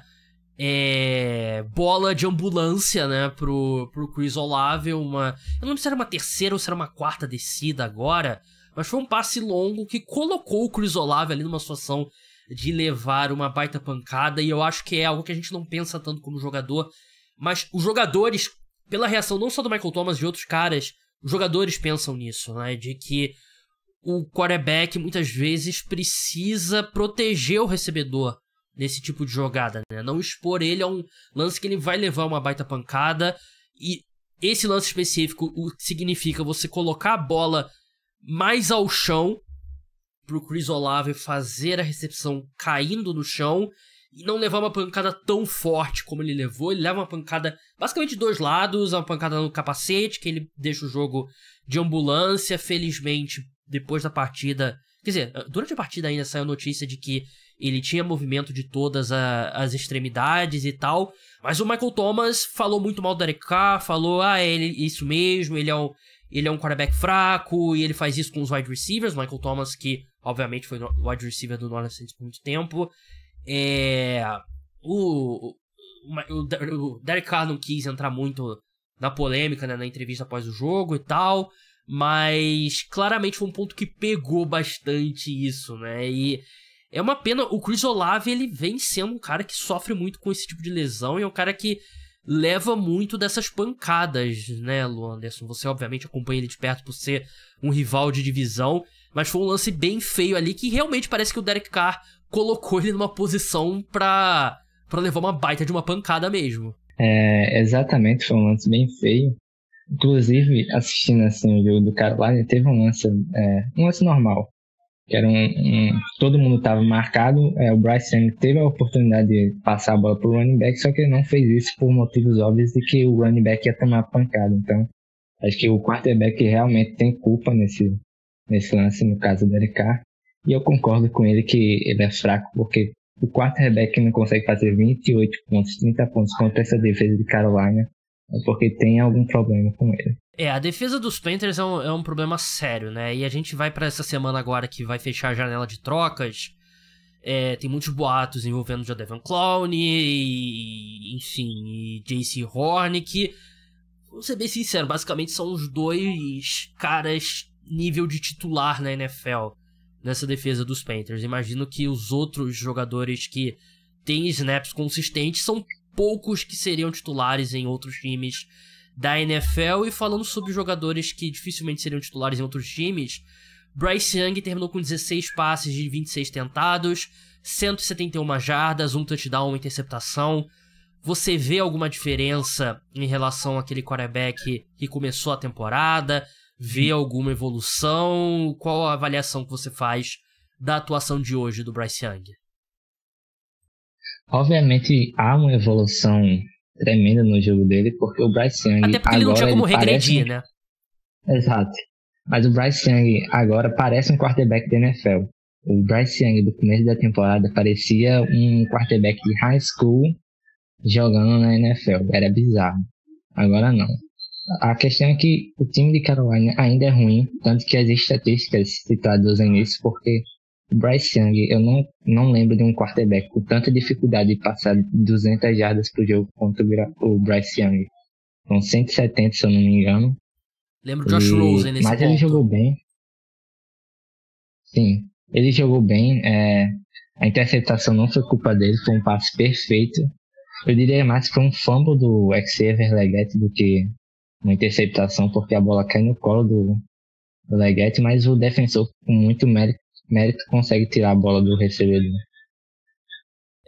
é, bola de ambulância, né, pro, pro Chris Olave, uma, eu não lembro se era uma terceira ou se era uma quarta descida agora, mas foi um passe longo que colocou o Chris Olave ali numa situação de levar uma baita pancada, e eu acho que é algo que a gente não pensa tanto como jogador, mas os jogadores, pela reação não só do Michael Thomas e de outros caras, os jogadores pensam nisso, né, de que o quarterback muitas vezes precisa proteger o recebedor nesse tipo de jogada, né? Não expor ele a um lance que ele vai levar uma baita pancada, e esse lance específico o que significa você colocar a bola mais ao chão para o Chris Olave fazer a recepção caindo no chão e não levar uma pancada tão forte como ele levou. Ele leva uma pancada basicamente de dois lados, uma pancada no capacete que ele deixa o jogo de ambulância, felizmente. Depois da partida, quer dizer, durante a partida ainda saiu notícia de que ele tinha movimento de todas a, as extremidades e tal, mas o Michael Thomas falou muito mal do Derek Carr, falou, ah, ele, isso mesmo, ele é, um, ele é um quarterback fraco, e ele faz isso com os wide receivers, Michael Thomas, que obviamente foi wide receiver do New Orleans Saints por muito tempo, é, o, o, o Derek Carr não quis entrar muito na polêmica, né, na entrevista após o jogo e tal, mas claramente foi um ponto que pegou bastante isso, né? E é uma pena, o Chris Olave, ele vem sendo um cara que sofre muito com esse tipo de lesão e é um cara que leva muito dessas pancadas, né, Luanderson? Você obviamente acompanha ele de perto por ser um rival de divisão, mas foi um lance bem feio ali que realmente parece que o Derek Carr colocou ele numa posição pra, pra levar uma baita de uma pancada mesmo. É, exatamente, foi um lance bem feio. Inclusive, assistindo assim, o jogo do Carolina, teve um lance, é, um lance normal. Que era um, um, todo mundo estava marcado, é, o Bryce Young teve a oportunidade de passar a bola para o running back, só que ele não fez isso por motivos óbvios de que o running back ia tomar pancada. Então, acho que o quarterback realmente tem culpa nesse, nesse lance, no caso do Derek Carr. E eu concordo com ele que ele é fraco, porque o quarterback não consegue fazer vinte e oito pontos, trinta pontos contra essa defesa de Carolina. Porque tem algum problema com ele. É, a defesa dos Panthers é um, é um problema sério, né? E a gente vai pra essa semana agora que vai fechar a janela de trocas. É, tem muitos boatos envolvendo o Devin Clowney, e, enfim, e J C Horn, que, vou ser bem sincero, basicamente são os dois caras nível de titular na N F L nessa defesa dos Panthers. Imagino que os outros jogadores que têm snaps consistentes são poucos que seriam titulares em outros times da N F L. E falando sobre jogadores que dificilmente seriam titulares em outros times, Bryce Young terminou com dezesseis passes de vinte e seis tentados, cento e setenta e uma jardas, um touchdown, uma interceptação. Você vê alguma diferença em relação àquele quarterback que começou a temporada? Vê alguma evolução? Qual a avaliação que você faz da atuação de hoje do Bryce Young? Obviamente há uma evolução tremenda no jogo dele, porque o Bryce Young agora... Até porque ele não tinha como regredir, parece... né? Exato. Mas o Bryce Young agora parece um quarterback da N F L. O Bryce Young do começo da temporada parecia um quarterback de high school jogando na N F L. Era bizarro. Agora não. A questão é que o time de Carolina ainda é ruim, tanto que as estatísticas citadas nisso, porque... Bryce Young, eu não, não lembro de um quarterback com tanta dificuldade de passar duzentas jardas pro jogo contra o Bryce Young. São cento e setenta, se eu não me engano. Lembro de Josh Rosen nesse mas ponto. Mas ele jogou bem. Sim, ele jogou bem. É, a interceptação não foi culpa dele, foi um passe perfeito. Eu diria mais que foi um fumble do Xavier Legette do que uma interceptação, porque a bola cai no colo do, do Legette, mas o defensor com muito mérito Mérito consegue tirar a bola do recebedor.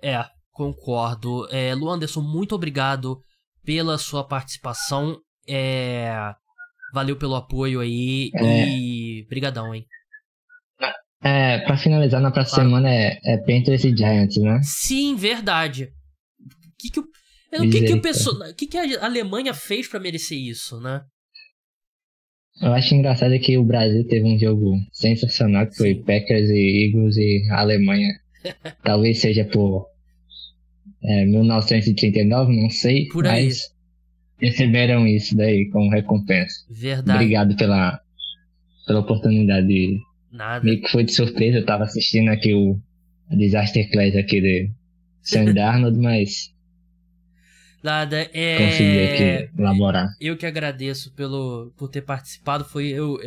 É, concordo. É, Luanderson, muito obrigado pela sua participação. É, valeu pelo apoio aí é, e brigadão, hein? É, pra finalizar, na próxima claro. semana é, é Panthers e Giants, né? Sim, verdade. O que que, o, o que, que, o pessoa, que, que a Alemanha fez pra merecer isso, né? Eu acho engraçado que o Brasil teve um jogo sensacional, que foi Packers e Eagles e Alemanha. Talvez seja por é, mil novecentos e trinta e nove, não sei, por aí, mas receberam isso daí como recompensa. Verdade. Obrigado pela, pela oportunidade. Nada. Meio que foi de surpresa, eu tava assistindo aqui o Disaster Class aqui de Sam Darnold, mas... Nada, é... consegui aqui elaborar. Eu que agradeço pelo, por ter participado, foi... Eu,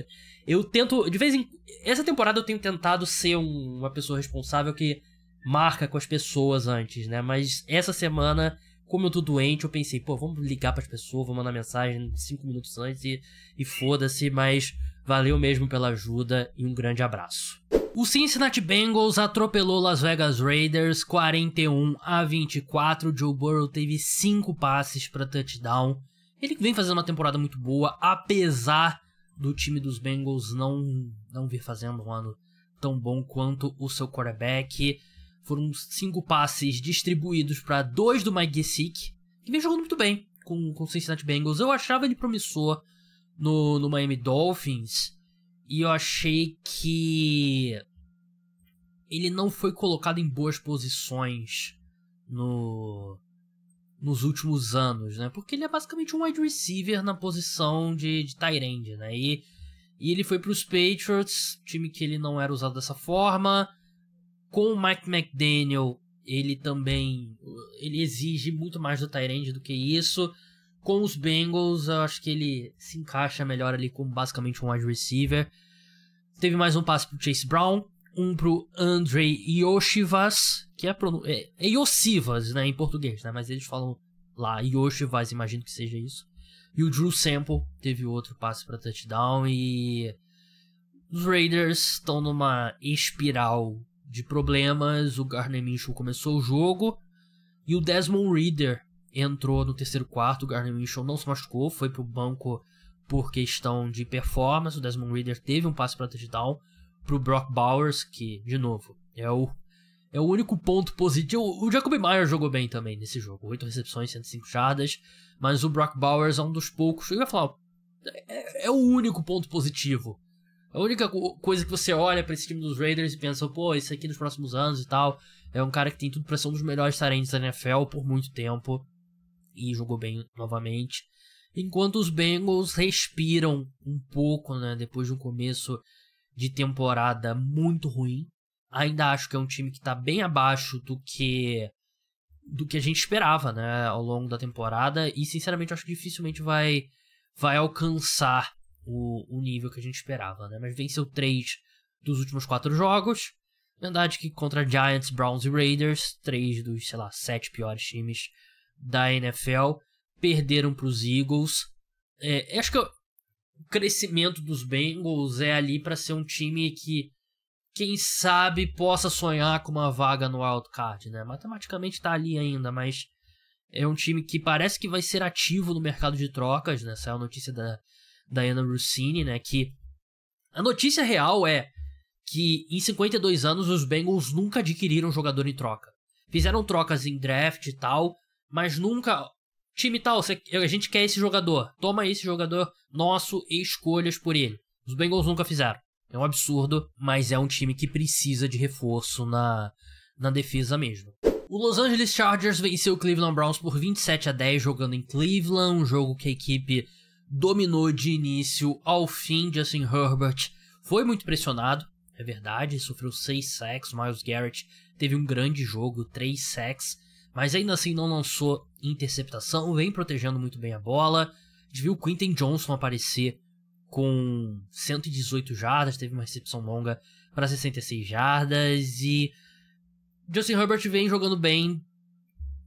eu tento, de vez em... Essa temporada eu tenho tentado ser um, uma pessoa responsável que marca com as pessoas antes, né? Mas essa semana, como eu tô doente, eu pensei, pô, vamos ligar pras pessoas, vou mandar mensagem cinco minutos antes e, e foda-se, mas... Valeu mesmo pela ajuda e um grande abraço. O Cincinnati Bengals atropelou Las Vegas Raiders quarenta e um a vinte e quatro. Joe Burrow teve cinco passes para touchdown. Ele vem fazendo uma temporada muito boa, apesar do time dos Bengals não, não vir fazendo um ano tão bom quanto o seu quarterback. Foram cinco passes distribuídos para dois do Mike Gesicki, que vem jogando muito bem com, com o Cincinnati Bengals. Eu achava ele promissor No, no Miami Dolphins, e eu achei que ele não foi colocado em boas posições no, nos últimos anos, né? Porque ele é basicamente um wide receiver na posição de, de tight end, né? E, e ele foi para os Patriots, time que ele não era usado dessa forma. Com o Mike McDaniel, ele também ele exige muito mais do tight end do que isso. Com os Bengals, eu acho que ele se encaixa melhor ali como basicamente um wide receiver. Teve mais um passe pro Chase Brown, um pro Andrei Iosivas, que é, pronun... é Iosivas, né, em português, né, mas eles falam lá Iosivas, imagino que seja isso. E o Drew Sample teve outro passe para touchdown, e os Raiders estão numa espiral de problemas. O Gardner Minshew começou o jogo e o Desmond Ridder entrou no terceiro quarto. O Gardner Minshew não se machucou, foi pro banco por questão de performance. O Desmond Ridder teve um passe para touchdown pro Brock Bowers, que, de novo, é o, é o único ponto positivo. O Jacoby Myers jogou bem também nesse jogo, oito recepções, cento e cinco jardas, mas o Brock Bowers é um dos poucos, eu ia falar, é, é o único ponto positivo. A única coisa que você olha para esse time dos Raiders e pensa, pô, isso aqui nos próximos anos e tal, é um cara que tem tudo para ser um dos melhores tight ends da N F L por muito tempo. E jogou bem novamente. Enquanto os Bengals respiram um pouco, né, depois de um começo de temporada muito ruim. Ainda acho que é um time que está bem abaixo do que, do que a gente esperava, né, ao longo da temporada. E sinceramente acho que dificilmente vai, vai alcançar o, o nível que a gente esperava, né? Mas venceu três dos últimos quatro jogos. Verdade que contra Giants, Browns e Raiders, três dos, sei lá, sete piores times da N F L, perderam para os Eagles. É, acho que o crescimento dos Bengals é ali para ser um time que, quem sabe, possa sonhar com uma vaga no wildcard, né? Matematicamente está ali ainda, mas é um time que parece que vai ser ativo no mercado de trocas, né? Saiu a notícia da, da Diana Rossini, né? Que a notícia real é que em cinquenta e dois anos os Bengals nunca adquiriram jogador em troca. Fizeram trocas em draft e tal, mas nunca, time tal, você, a gente quer esse jogador, toma esse jogador nosso e escolhas por ele. Os Bengals nunca fizeram. É um absurdo, mas é um time que precisa de reforço na, na defesa mesmo. O Los Angeles Chargers venceu o Cleveland Browns por vinte e sete a dez jogando em Cleveland. Um jogo que a equipe dominou de início ao fim. Justin Herbert foi muito pressionado, é verdade, sofreu seis sacks. Myles Garrett teve um grande jogo, três sacks. Mas ainda assim não lançou interceptação, vem protegendo muito bem a bola. A gente viu o Quentin Johnson aparecer com cento e dezoito jardas, teve uma recepção longa para sessenta e seis jardas. E Justin Herbert vem jogando bem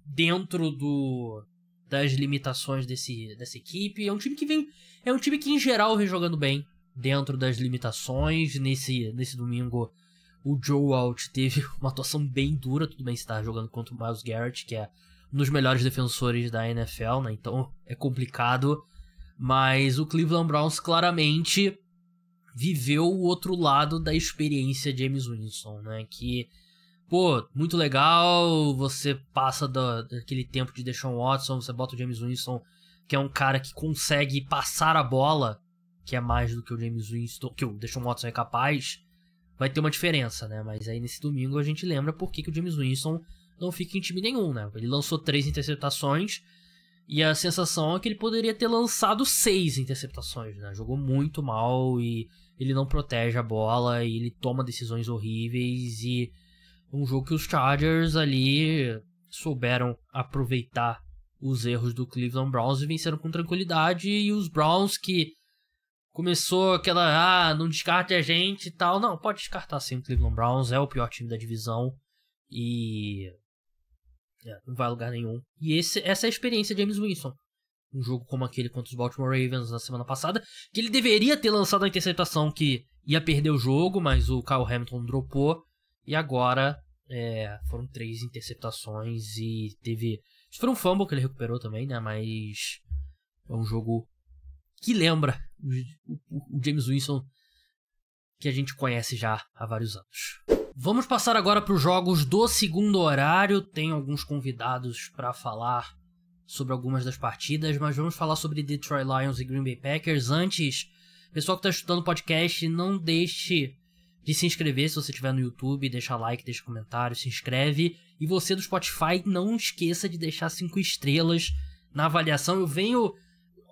dentro do, das limitações desse, dessa equipe. É um time que vem, é um time que em geral vem jogando bem dentro das limitações. Nesse, nesse domingo, o Joe Alt teve uma atuação bem dura, tudo bem estar jogando contra o Myles Garrett, que é um dos melhores defensores da N F L, né? Então é complicado, mas o Cleveland Browns claramente viveu o outro lado da experiência de Jameis Winston, né? Que, pô, muito legal, você passa da, daquele tempo de Deshaun Watson, você bota o Jameis Winston, que é um cara que consegue passar a bola, que é mais do que o Jameis Winston, que o Deshaun Watson é capaz. Vai ter uma diferença, né? Mas aí nesse domingo a gente lembra por que, que o Jameis Winston não fica em time nenhum, né? Ele lançou três interceptações e a sensação é que ele poderia ter lançado seis interceptações, né? Jogou muito mal e ele não protege a bola e ele toma decisões horríveis, e um jogo que os Chargers ali souberam aproveitar os erros do Cleveland Browns e venceram com tranquilidade. E os Browns, que começou aquela, ah, não descarte a gente e tal. Não, pode descartar sim, o Cleveland Browns é o pior time da divisão e é, não vai a lugar nenhum. E esse, essa é a experiência de Jameis Winston. Um jogo como aquele contra os Baltimore Ravens na semana passada, que ele deveria ter lançado a interceptação que ia perder o jogo, mas o Kyle Hamilton dropou. E agora é, foram três interceptações e teve... Foi um fumble que ele recuperou também, né? Mas é um jogo que lembra o Jameis Winston que a gente conhece já há vários anos. Vamos passar agora para os jogos do segundo horário. Tem alguns convidados para falar sobre algumas das partidas, mas vamos falar sobre Detroit Lions e Green Bay Packers. Antes, pessoal que está escutando o podcast, não deixe de se inscrever se você estiver no YouTube, deixa like, deixa comentário, se inscreve. E você do Spotify, não esqueça de deixar cinco estrelas na avaliação. Eu venho,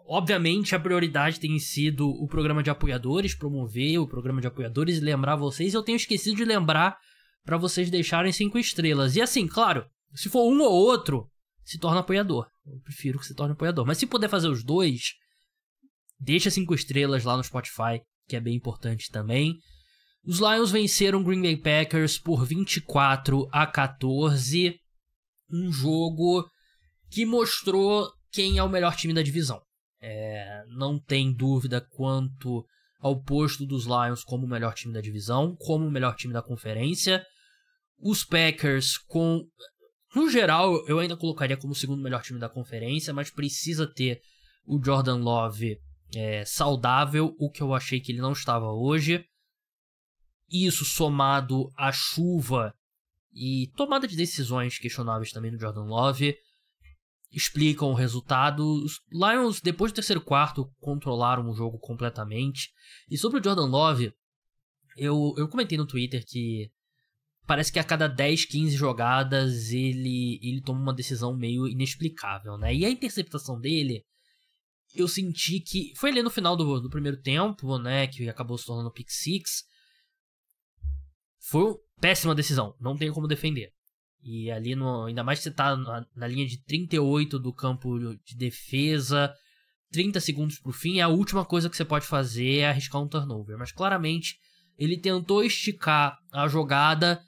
obviamente, a prioridade tem sido o programa de apoiadores, promover o programa de apoiadores e lembrar vocês. Eu tenho esquecido de lembrar para vocês deixarem cinco estrelas. E assim, claro, se for um ou outro, se torna apoiador. Eu prefiro que se torne apoiador. Mas se puder fazer os dois, deixa cinco estrelas lá no Spotify, que é bem importante também. Os Lions venceram o Green Bay Packers por vinte e quatro a quatorze. Um jogo que mostrou quem é o melhor time da divisão. É, não tem dúvida quanto ao posto dos Lions como o melhor time da divisão, como o melhor time da conferência. Os Packers, com, no geral, eu ainda colocaria como o segundo melhor time da conferência, mas precisa ter o Jordan Love é, saudável, o que eu achei que ele não estava hoje. Isso somado à chuva e tomada de decisões questionáveis também no Jordan Love explicam o resultado. Os Lions, depois do terceiro quarto, controlaram o jogo completamente. E sobre o Jordan Love, eu, eu comentei no Twitter que parece que a cada dez, quinze jogadas ele, ele toma uma decisão meio inexplicável, né? E a interceptação dele, eu senti que... Foi ali no final do, do primeiro tempo, né, que acabou se tornando pick six. Foi uma péssima decisão, não tem como defender. E ali, no, ainda mais que você tá na, na linha de trinta e oito do campo de defesa, trinta segundos pro fim, é a última coisa que você pode fazer é arriscar um turnover. Mas claramente, ele tentou esticar a jogada,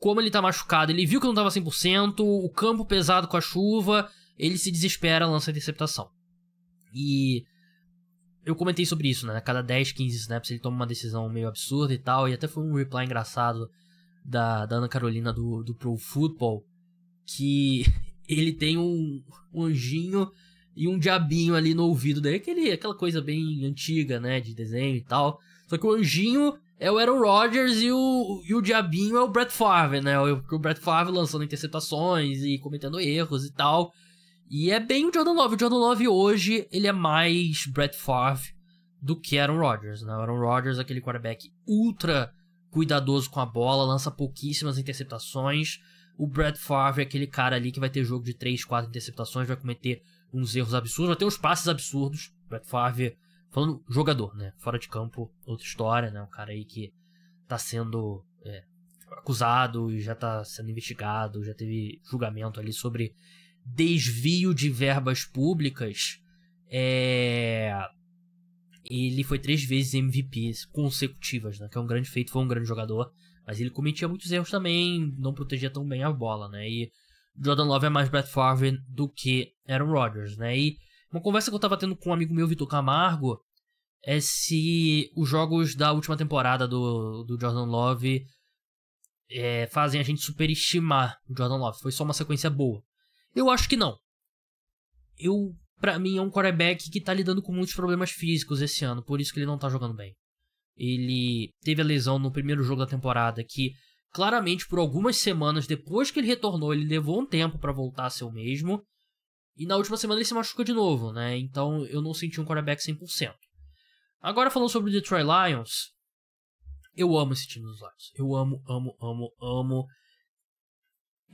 como ele tá machucado, ele viu que não tava cem por cento, o campo pesado com a chuva, ele se desespera, lança a interceptação. E... eu comentei sobre isso, né? A cada dez, quinze snaps ele toma uma decisão meio absurda e tal. E até foi um reply engraçado da, da Ana Carolina do, do Pro Football, que ele tem um, um anjinho e um diabinho ali no ouvido dele. Aquele, aquela coisa bem antiga, né? De desenho e tal. Só que o anjinho é o Aaron Rodgers e o, e o diabinho é o Brett Favre, né? O, o Brett Favre lançando interceptações e cometendo erros e tal. E é bem o Jordan Love. O Jordan Love hoje, ele é mais Brett Favre do que Aaron Rodgers, né? Aaron Rodgers, aquele quarterback ultra cuidadoso com a bola, lança pouquíssimas interceptações. O Brett Favre é aquele cara ali que vai ter jogo de três, quatro interceptações, vai cometer uns erros absurdos, vai ter uns passes absurdos. Brett Favre, falando jogador, né? Fora de campo, outra história, né? Um cara aí que tá sendo é, acusado e já tá sendo investigado, já teve julgamento ali sobre... desvio de verbas públicas. É... ele foi três vezes M V P consecutivas, né? Que é um grande feito, foi um grande jogador, mas ele cometia muitos erros também, não protegia tão bem a bola, né? E Jordan Love é mais Brett Favre do que Aaron Rodgers, né? E uma conversa que eu tava tendo com um amigo meu, Vitor Camargo, é se os jogos da última temporada do, do Jordan Love é, fazem a gente superestimar o Jordan Love. Foi só uma sequência boa. Eu acho que não. Eu, pra mim, é um quarterback que tá lidando com muitos problemas físicos esse ano. Por isso que ele não tá jogando bem. Ele teve a lesão no primeiro jogo da temporada, que claramente por algumas semanas depois que ele retornou, ele levou um tempo pra voltar a ser o mesmo. E na última semana ele se machucou de novo, né? Então eu não senti um quarterback cem por cento. Agora falando sobre o Detroit Lions. Eu amo esse time dos Lions. Eu amo, amo, amo, amo...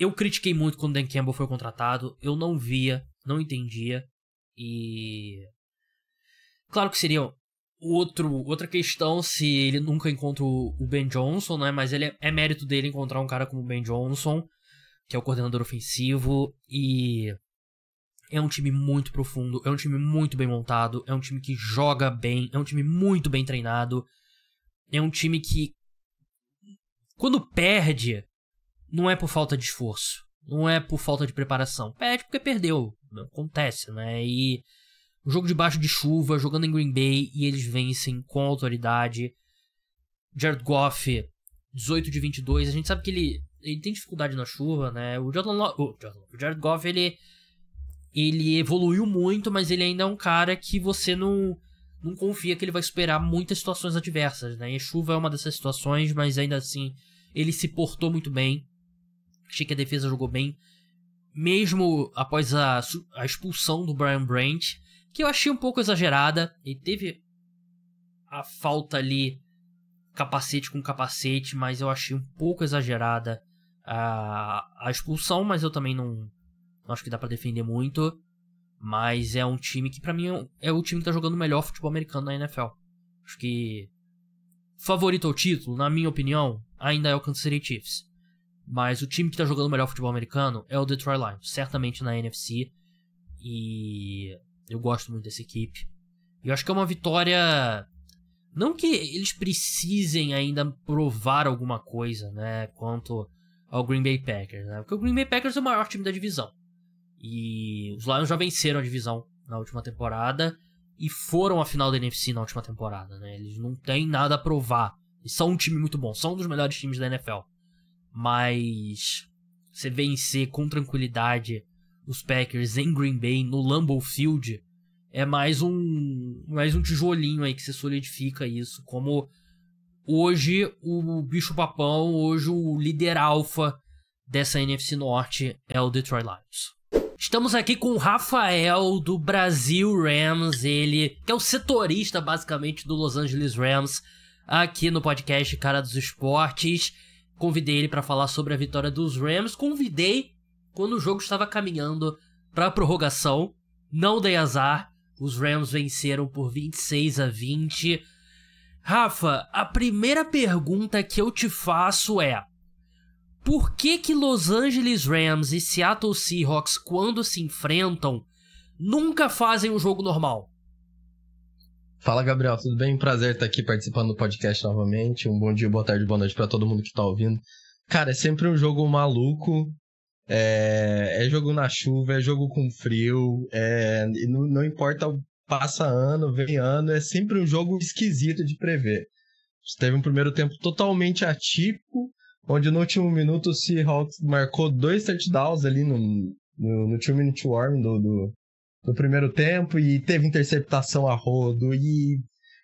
Eu critiquei muito quando o Dan Campbell foi contratado. Eu não via, não entendia. E... claro que seria outro, outra questão se ele nunca encontra o Ben Johnson, né? Mas ele é, é mérito dele encontrar um cara como o Ben Johnson, que é o coordenador ofensivo. E... é um time muito profundo, é um time muito bem montado, é um time que joga bem, é um time muito bem treinado, é um time que, quando perde, não é por falta de esforço, não é por falta de preparação, perde porque perdeu, acontece, né? E o jogo debaixo de chuva, jogando em Green Bay, e eles vencem com autoridade. Jared Goff, dezoito de vinte e dois, a gente sabe que ele, ele tem dificuldade na chuva, né? O, Jordan Lo- o, Jordan, o Jared Goff, ele... ele evoluiu muito, mas ele ainda é um cara que você não, não confia que ele vai superar muitas situações adversas, né? E a chuva é uma dessas situações, mas ainda assim ele se portou muito bem. Achei que a defesa jogou bem, mesmo após a, a expulsão do Brian Branch, que eu achei um pouco exagerada. Ele teve a falta ali, capacete com capacete, mas eu achei um pouco exagerada a, a expulsão, mas eu também não... acho que dá pra defender muito, mas é um time que pra mim é o time que tá jogando o melhor futebol americano na N F L. Acho que favorito ao título, na minha opinião, ainda é o Kansas City Chiefs, mas o time que tá jogando o melhor futebol americano é o Detroit Lions, certamente na N F C, e eu gosto muito dessa equipe. E eu acho que é uma vitória, não que eles precisem ainda provar alguma coisa, né, quanto ao Green Bay Packers, né, porque o Green Bay Packers é o maior time da divisão. E os Lions já venceram a divisão na última temporada e foram à final da N F C na última temporada, né? Eles não têm nada a provar. Eles são um time muito bom, são um dos melhores times da N F L. Mas você vencer com tranquilidade os Packers em Green Bay, no Lambeau Field, é mais um, mais um tijolinho aí que você solidifica isso. Como hoje o bicho-papão, hoje o líder alfa dessa N F C Norte é o Detroit Lions. Estamos aqui com o Rafael do Brasil Rams, ele que é o setorista basicamente do Los Angeles Rams, aqui no podcast Cara dos Esportes. Convidei ele para falar sobre a vitória dos Rams, convidei quando o jogo estava caminhando para a prorrogação, não dei azar, os Rams venceram por vinte e seis a vinte. Rafa, a primeira pergunta que eu te faço é: por que que Los Angeles Rams e Seattle Seahawks, quando se enfrentam, nunca fazem um jogo normal? Fala, Gabriel, tudo bem? Prazer estar aqui participando do podcast novamente. Um bom dia, boa tarde, boa noite para todo mundo que tá ouvindo. Cara, é sempre um jogo maluco. É, é jogo na chuva, é jogo com frio. É... Não, não importa, passa ano, vem ano. É sempre um jogo esquisito de prever. Teve um primeiro tempo totalmente atípico, onde no último minuto o Seahawks marcou dois touchdowns ali no, no, no two-minute warning do, do, do primeiro tempo, e teve interceptação a rodo, e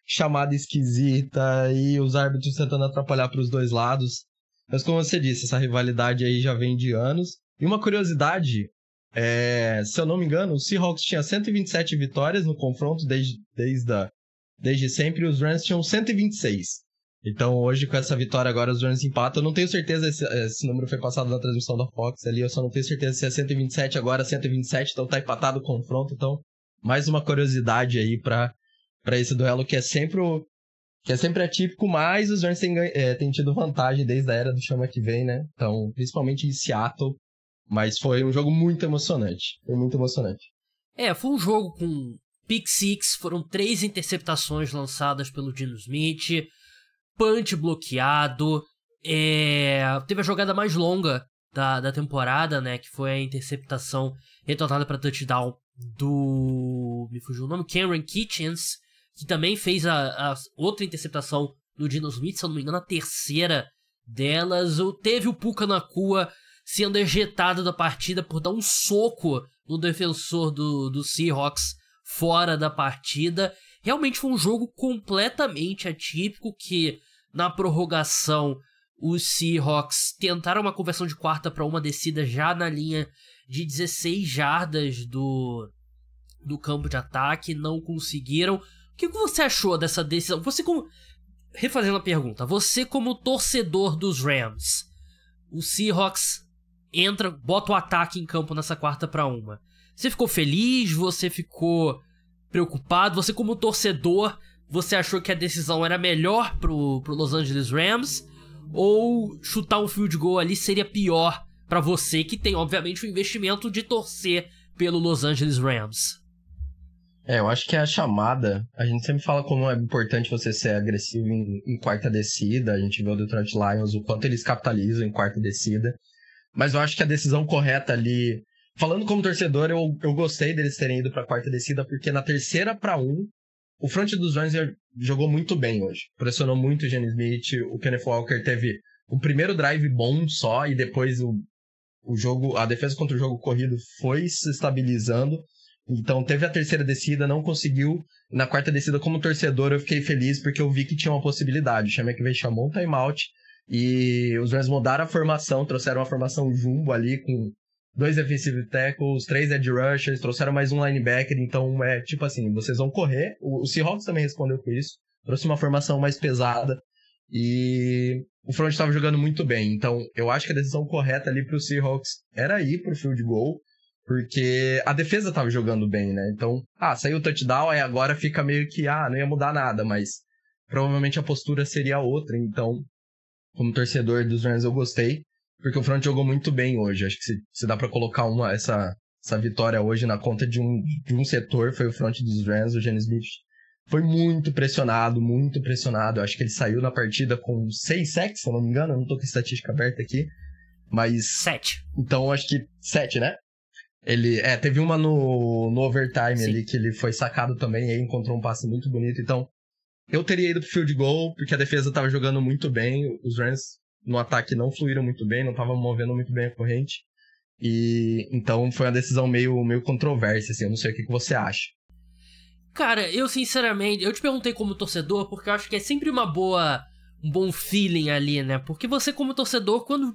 chamada esquisita, e os árbitros tentando atrapalhar para os dois lados. Mas como você disse, essa rivalidade aí já vem de anos. E uma curiosidade, é, se eu não me engano, o Seahawks tinha cento e vinte e sete vitórias no confronto desde, desde, a, desde sempre, e os Rams tinham cento e vinte e seis. Então hoje, com essa vitória agora, os Rams empatam. Eu não tenho certeza se esse número foi passado na transmissão da Fox ali. Eu só não tenho certeza se é cento e vinte e sete agora, cento e vinte e sete. Então tá empatado o confronto. Então, mais uma curiosidade aí pra, pra esse duelo que é sempre o, que é sempre atípico. Mas os Rams têm, é, têm tido vantagem desde a era do Chama que vem, né? Então, principalmente em Seattle. Mas foi um jogo muito emocionante. Foi muito emocionante. É, foi um jogo com pick six. Foram três interceptações lançadas pelo Geno Smith. Punch bloqueado, é... teve a jogada mais longa da, da temporada, né, que foi a interceptação retornada para touchdown do, me fugiu o nome, Cameron Kitchens, que também fez a, a outra interceptação do Geno Smith, se eu não me engano, a terceira delas. Teve o Puka Nacua sendo ejetado da partida por dar um soco no defensor do, do Seahawks fora da partida. Realmente foi um jogo completamente atípico, que na prorrogação os Seahawks tentaram uma conversão de quarta para uma descida já na linha de dezesseis jardas do, do campo de ataque, não conseguiram. O que você achou dessa decisão? Você como, refazendo a pergunta, você como torcedor dos Rams, o Seahawks entra, bota o ataque em campo nessa quarta pra uma. Você ficou feliz? Você ficou preocupado? Você, como torcedor, você achou que a decisão era melhor pro, pro Los Angeles Rams? Ou chutar um field goal ali seria pior pra você, que tem, obviamente, o investimento de torcer pelo Los Angeles Rams? É, eu acho que a chamada... A gente sempre fala como é importante você ser agressivo em, em quarta descida. A gente vê o Detroit Lions, o quanto eles capitalizam em quarta descida. Mas eu acho que a decisão correta ali... Falando como torcedor, eu, eu gostei deles terem ido pra quarta descida, porque na terceira pra um, o front dos Rams jogou muito bem hoje. Pressionou muito o Geno Smith. O Kenneth Walker teve o primeiro drive bom só, e depois o, o jogo, a defesa contra o jogo corrido foi se estabilizando. Então teve a terceira descida, não conseguiu. Na quarta descida, como torcedor, eu fiquei feliz porque eu vi que tinha uma possibilidade. O Sean McVay chamou um timeout e os Rams mudaram a formação, trouxeram uma formação jumbo ali com dois defensive tackles, três edge rushers, trouxeram mais um linebacker. Então é tipo assim, vocês vão correr. O Seahawks também respondeu com isso, trouxe uma formação mais pesada e o front estava jogando muito bem. Então eu acho que a decisão correta ali pro Seahawks era ir pro field goal, porque a defesa tava jogando bem, né? Então, ah, saiu o touchdown, aí agora fica meio que, ah, não ia mudar nada, mas provavelmente a postura seria outra. Então, como torcedor dos Rams, eu gostei, porque o front jogou muito bem hoje. Acho que se, se dá pra colocar uma, essa, essa vitória hoje na conta de um, de um setor, foi o front dos Rams. O Geno Smith foi muito pressionado, muito pressionado. Eu acho que ele saiu na partida com seis sacks, se eu não me engano. Eu não tô com a estatística aberta aqui, mas... Sete. Então, acho que sete, né? Ele, é, teve uma no, no overtime. Sim. Ali, que ele foi sacado também, e aí encontrou um passe muito bonito. Então, eu teria ido pro field goal, porque a defesa tava jogando muito bem, os Rams no ataque não fluíram muito bem, não tava movendo muito bem a corrente, e então foi uma decisão meio, meio controversa, assim. Eu não sei o que, que você acha. Cara, eu sinceramente, eu te perguntei como torcedor, porque eu acho que é sempre uma boa, um bom feeling ali, né? Porque você, como torcedor, quando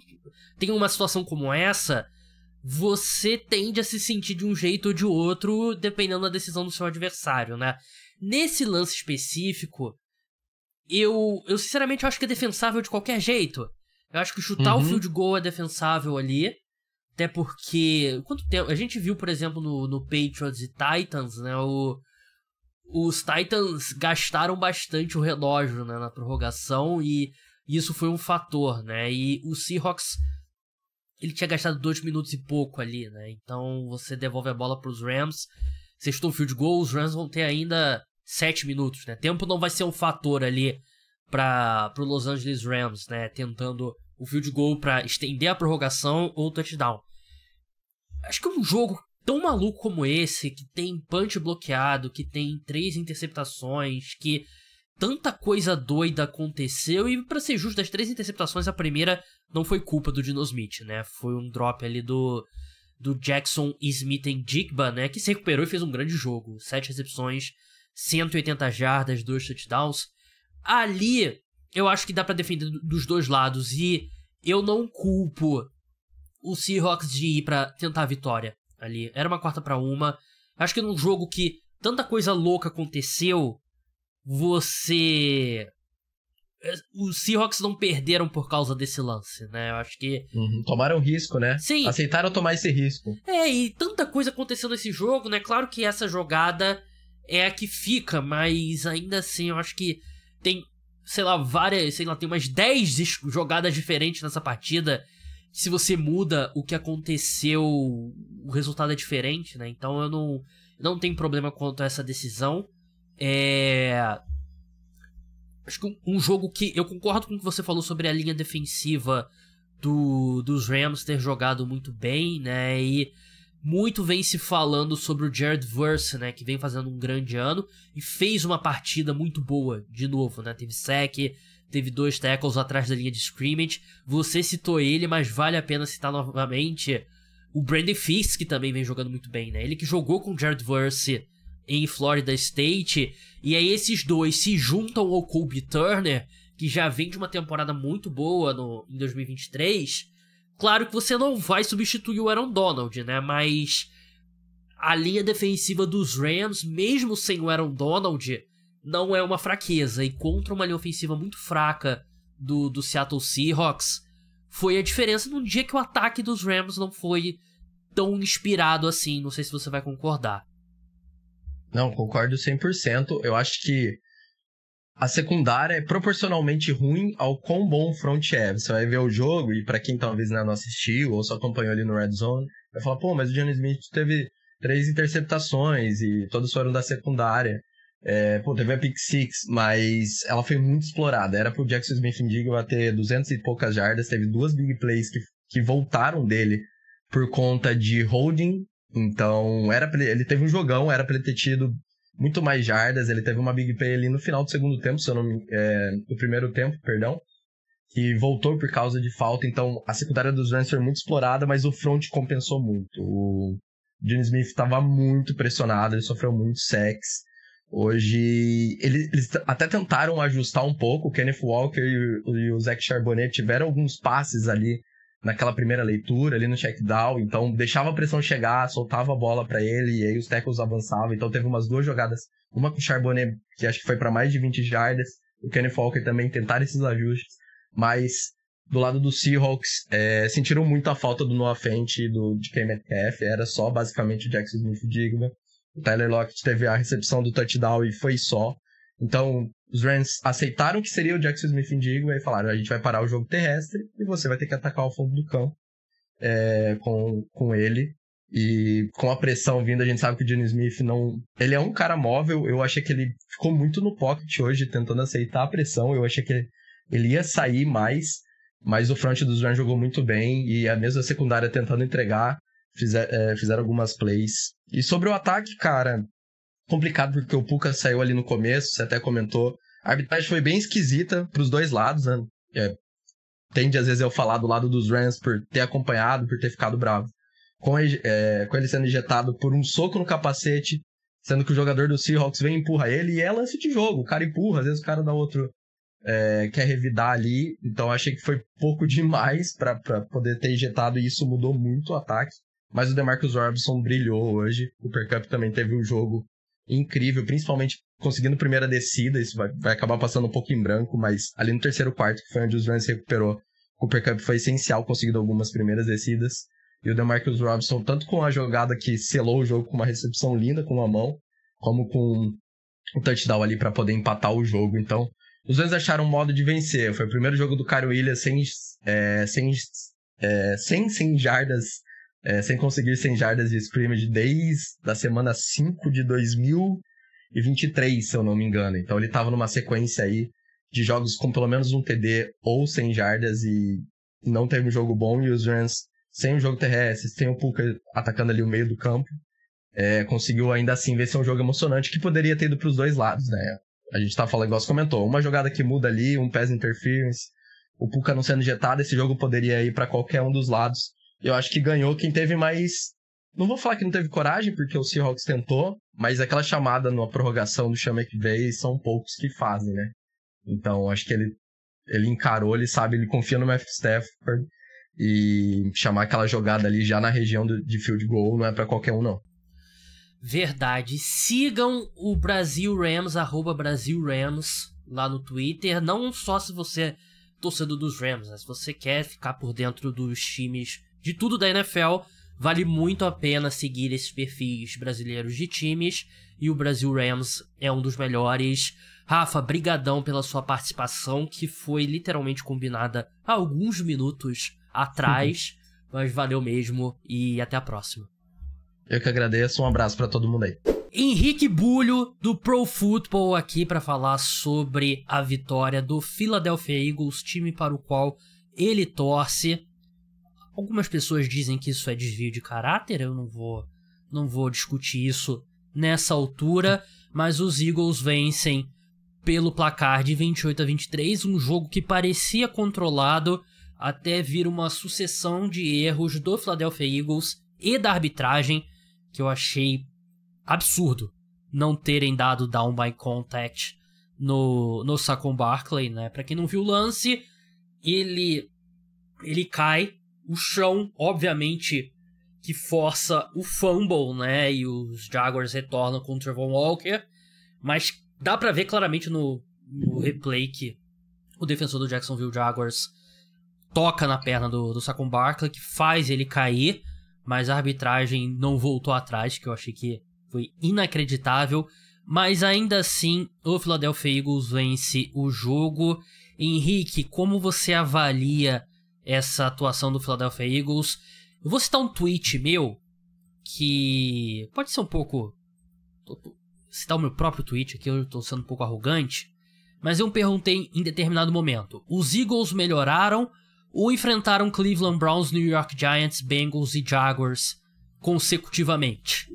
tem uma situação como essa, você tende a se sentir de um jeito ou de outro, dependendo da decisão do seu adversário, né? Nesse lance específico, eu, eu sinceramente acho que é defensável de qualquer jeito. Eu acho que chutar uhum. o field goal é defensável ali, até porque... Quanto tempo? A gente viu, por exemplo, no, no Patriots e Titans, né? O, os Titans gastaram bastante o relógio, né, na prorrogação, e isso foi um fator, né? E o Seahawks... Ele tinha gastado dois minutos e pouco ali, né? Então você devolve a bola pros Rams, você chutou um field goal, os Rams vão ter ainda sete minutos, né? Tempo não vai ser um fator ali para pro Los Angeles Rams, né? Tentando o field goal para estender a prorrogação ou touchdown. Acho que um jogo tão maluco como esse, que tem punch bloqueado, que tem três interceptações, que tanta coisa doida aconteceu, e pra ser justo, das três interceptações, a primeira não foi culpa do Geno Smith, né? Foi um drop ali do, do Jackson Smith-Njigba, né? Que se recuperou e fez um grande jogo. Sete recepções, cento e oitenta jardas, dois touchdowns. Ali, eu acho que dá pra defender dos dois lados, e eu não culpo o Seahawks de ir pra tentar a vitória ali. Era uma quarta pra uma. Acho que num jogo que tanta coisa louca aconteceu, você... Os Seahawks não perderam por causa desse lance, né? Eu acho que... Uhum, tomaram risco, né? Sim. Aceitaram tomar esse risco. É, e tanta coisa aconteceu nesse jogo, né? Claro que essa jogada é a que fica, mas ainda assim eu acho que tem, sei lá, várias... Sei lá, tem umas dez jogadas diferentes nessa partida. Se você muda o que aconteceu, o resultado é diferente, né? Então eu não, não tenho problema quanto a essa decisão. É... Acho que um jogo que... Eu concordo com o que você falou sobre a linha defensiva do, dos Rams ter jogado muito bem, né? E muito vem se falando sobre o Jared Verse, né? Que vem fazendo um grande ano e fez uma partida muito boa de novo, né? Teve sack, teve dois tackles atrás da linha de scrimmage. Você citou ele, mas vale a pena citar novamente o Brandon Fisk, que também vem jogando muito bem, né? Ele que jogou com o Jared Verse em Florida State, e aí esses dois se juntam ao Colby Turner, que já vem de uma temporada muito boa no, em dois mil e vinte e três. Claro que você não vai substituir o Aaron Donald, né? Mas a linha defensiva dos Rams, mesmo sem o Aaron Donald, não é uma fraqueza, e contra uma linha ofensiva muito fraca do, do Seattle Seahawks, foi a diferença num dia que o ataque dos Rams não foi tão inspirado assim. Não sei se você vai concordar. Não, concordo cem por cento. Eu acho que a secundária é proporcionalmente ruim ao quão bom o front é. Você vai ver o jogo e, para quem talvez ainda não assistiu ou só acompanhou ali no Red Zone, vai falar, pô, mas o Johnny Smith teve três interceptações e todos foram da secundária. É, pô, teve a pick six, mas ela foi muito explorada. Era pro Jackson Smith Ndigo bater duzentas e poucas jardas. Teve duas big plays que, que voltaram dele por conta de holding. Então, era pra, ele teve um jogão, era pra ele ter tido muito mais jardas. Ele teve uma big play ali no final do segundo tempo, se eu não me, é, do primeiro tempo, perdão, que voltou por causa de falta. Então, a secundária dos Rams foi muito explorada, mas o front compensou muito. O Johnny Smith estava muito pressionado, ele sofreu muito sacks. Hoje, eles até tentaram ajustar um pouco. O Kenneth Walker e o Zach Charbonnet tiveram alguns passes ali naquela primeira leitura, ali no check-down. Então, deixava a pressão chegar, soltava a bola para ele e aí os tackles avançavam. Então, teve umas duas jogadas. Uma com o Charbonnet, que acho que foi para mais de vinte jardas. O Kenneth Walker também tentaram esses ajustes. Mas, do lado do Seahawks, é, sentiram muito a falta do Noah Fant e do D K Metcalf. Era só, basicamente, o Jackson Smith-Njigba. O Tyler Lockett teve a recepção do touchdown e foi só. Então, os Rams aceitaram que seria o Jackson Smith-Njigba e falaram, a gente vai parar o jogo terrestre e você vai ter que atacar o fundo do campo é, com, com ele. E com a pressão vindo, a gente sabe que o Johnny Smith não... Ele é um cara móvel, eu achei que ele ficou muito no pocket hoje, tentando aceitar a pressão. Eu achei que ele ia sair mais, mas o front dos Rams jogou muito bem e a mesma secundária tentando entregar. Fizer, é, fizeram algumas plays. E sobre o ataque, cara, complicado porque o Puka saiu ali no começo, você até comentou. A arbitragem foi bem esquisita pros dois lados, né? É, tende, às vezes, eu falar do lado dos Rams por ter acompanhado, por ter ficado bravo. Com, é, com ele sendo injetado por um soco no capacete, sendo que o jogador do Seahawks vem e empurra ele, e é lance de jogo, o cara empurra, às vezes o cara dá outro... É, quer revidar ali, então achei que foi pouco demais pra, pra poder ter injetado e isso mudou muito o ataque. Mas o DeMarcus Robinson brilhou hoje. O Cooper Kupp também teve um jogo incrível, principalmente conseguindo primeira descida. Isso vai, vai acabar passando um pouco em branco, mas ali no terceiro quarto, que foi onde os Rams recuperou, o Cooper Kupp foi essencial, conseguindo algumas primeiras descidas. E o DeMarcus Robinson, tanto com a jogada que selou o jogo com uma recepção linda com uma mão, como com um touchdown ali para poder empatar o jogo. Então, os Rams acharam um modo de vencer. Foi o primeiro jogo do Kyle Williams sem, é, sem, é, sem, sem jardas, É, sem conseguir cem jardas de scrimmage desde da semana cinco de dois mil e vinte e três, se eu não me engano. Então ele estava numa sequência aí de jogos com pelo menos um T D ou cem jardas e não teve um jogo bom. E os Rams, sem o jogo terrestre, sem o Puka atacando ali o meio do campo, é, conseguiu ainda assim ver se é um jogo emocionante que poderia ter ido para os dois lados, né? A gente estava falando, igual você comentou, uma jogada que muda ali, um pass interference, o Puka não sendo injetado, esse jogo poderia ir para qualquer um dos lados. Eu acho que ganhou quem teve mais... Não vou falar que não teve coragem, porque o Seahawks tentou, mas aquela chamada na prorrogação do Sean McVay são poucos que fazem, né? Então, acho que ele, ele encarou, ele sabe, ele confia no Matthew Stafford e chamar aquela jogada ali já na região do, de field goal não é pra qualquer um, não. Verdade. Sigam o Brasil Rams, arroba Brasil Rams, lá no Twitter. Não só se você é torcedor dos Rams, né? Se você quer ficar por dentro dos times... de tudo da N F L, vale muito a pena seguir esses perfis brasileiros de times, e o Brasil Rams é um dos melhores. Rafa, brigadão pela sua participação, que foi literalmente combinada há alguns minutos atrás, uhum. Mas valeu mesmo, e até a próxima. Eu que agradeço, um abraço pra todo mundo aí. Henrique Bulho, do Pro Football, aqui pra falar sobre a vitória do Philadelphia Eagles, time para o qual ele torce. Algumas pessoas dizem que isso é desvio de caráter, eu não vou, não vou discutir isso nessa altura, mas os Eagles vencem pelo placar de vinte e oito a vinte e três, um jogo que parecia controlado até vir uma sucessão de erros do Philadelphia Eagles e da arbitragem, que eu achei absurdo não terem dado down by contact no, no Saquon Barkley, né? Pra quem não viu o lance, ele, ele cai. O chão, obviamente, que força o fumble, né? E os Jaguars retornam com o Trevon Walker. Mas dá pra ver claramente no, no replay que o defensor do Jacksonville Jaguars toca na perna do, do Saquon Barkley, que faz ele cair, mas a arbitragem não voltou atrás, que eu achei que foi inacreditável. Mas ainda assim, o Philadelphia Eagles vence o jogo. Henrique, como você avalia essa atuação do Philadelphia Eagles? Eu vou citar um tweet meu, que pode ser um pouco... citar o meu próprio tweet aqui, eu estou sendo um pouco arrogante. Mas eu perguntei em determinado momento: os Eagles melhoraram ou enfrentaram Cleveland Browns, New York Giants, Bengals e Jaguars consecutivamente?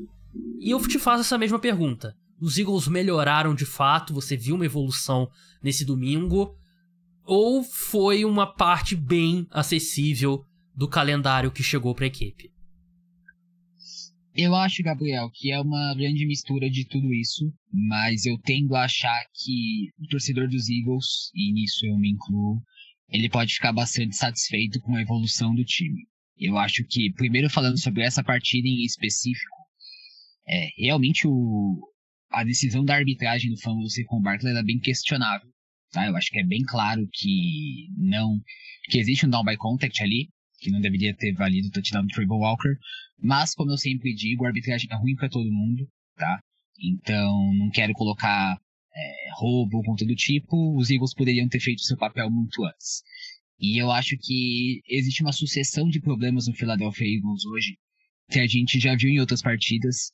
E eu te faço essa mesma pergunta. Os Eagles melhoraram de fato? Você viu uma evolução nesse domingo? Ou foi uma parte bem acessível do calendário que chegou para a equipe? Eu acho, Gabriel, que é uma grande mistura de tudo isso, mas eu tendo a achar que o torcedor dos Eagles, e nisso eu me incluo, ele pode ficar bastante satisfeito com a evolução do time. Eu acho que, primeiro falando sobre essa partida em específico, é, realmente o, a decisão da arbitragem do fumble do Saquon Barkley era bem questionável. Tá? Eu acho que é bem claro que, não, que existe um down by contact ali, que não deveria ter valido o touchdown do Trayvon Walker, mas, como eu sempre digo, a arbitragem é ruim para todo mundo, tá? Então, não quero colocar é, roubo ou conta do tipo, os Eagles poderiam ter feito seu papel muito antes. E eu acho que existe uma sucessão de problemas no Philadelphia Eagles hoje, que a gente já viu em outras partidas,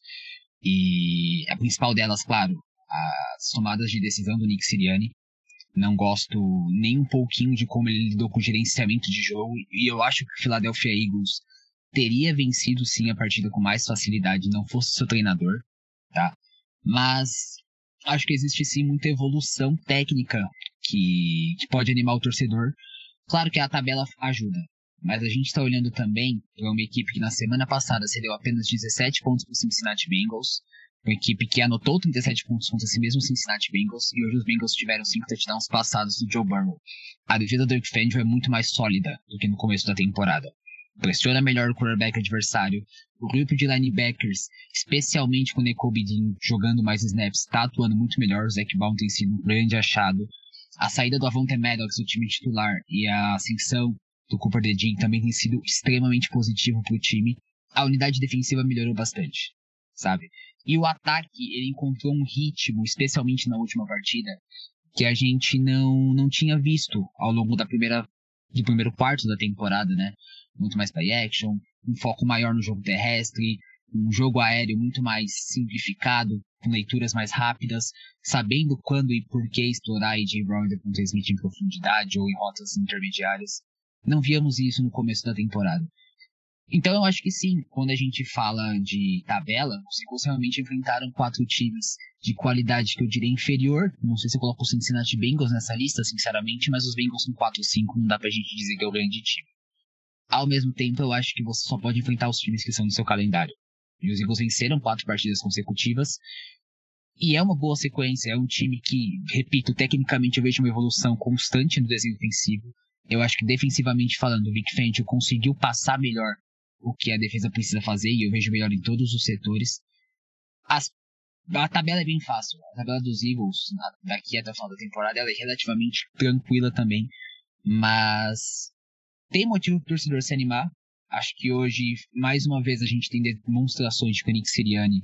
e a principal delas, claro, as tomadas de decisão do Nick Sirianni. Não gosto nem um pouquinho de como ele lidou com o gerenciamento de jogo. E eu acho que o Philadelphia Eagles teria vencido sim a partida com mais facilidade, não fosse seu treinador, tá? Mas acho que existe sim muita evolução técnica que, que pode animar o torcedor. Claro que a tabela ajuda, mas a gente está olhando também para uma equipe que na semana passada cedeu apenas dezessete pontos para o Cincinnati Bengals. Uma equipe que anotou trinta e sete pontos contra esse mesmo Cincinnati Bengals, e hoje os Bengals tiveram cinco touchdowns passados do Joe Burrow. A defesa do Derrick Henry é muito mais sólida do que no começo da temporada. Pressiona melhor o quarterback adversário. O grupo de linebackers, especialmente com o Nakobe Dean jogando mais snaps, está atuando muito melhor. O Zac Brown tem sido um grande achado. A saída do Avonte Maddox do time titular e a ascensão do Cooper DeJean também tem sido extremamente positivo para o time. A unidade defensiva melhorou bastante, sabe? E o ataque, ele encontrou um ritmo, especialmente na última partida, que a gente não, não tinha visto ao longo da primeira, do primeiro quarto da temporada, né? Muito mais play action, um foco maior no jogo terrestre, um jogo aéreo muito mais simplificado, com leituras mais rápidas, sabendo quando e por que explorar A J Brown e Devonta Smith em profundidade ou em rotas intermediárias. Não víamos isso no começo da temporada. Então eu acho que sim, quando a gente fala de tabela, os Eagles realmente enfrentaram quatro times de qualidade que eu diria inferior. Não sei se eu coloco o Cincinnati Bengals nessa lista, sinceramente, mas os Bengals com quatro e cinco não dá pra gente dizer que é o grande time. Ao mesmo tempo, eu acho que você só pode enfrentar os times que são no seu calendário. E os Eagles venceram quatro partidas consecutivas, e é uma boa sequência, é um time que, repito, tecnicamente eu vejo uma evolução constante no desenho ofensivo. Eu acho que defensivamente falando, o Vic Fangio conseguiu passar melhor o que a defesa precisa fazer, e eu vejo melhor em todos os setores. As, a tabela é bem fácil. A tabela dos Eagles, daqui até o final da temporada, ela é relativamente tranquila também. Mas tem motivo para o torcedor se animar. Acho que hoje, mais uma vez, a gente tem demonstrações de que o Nick Sirianni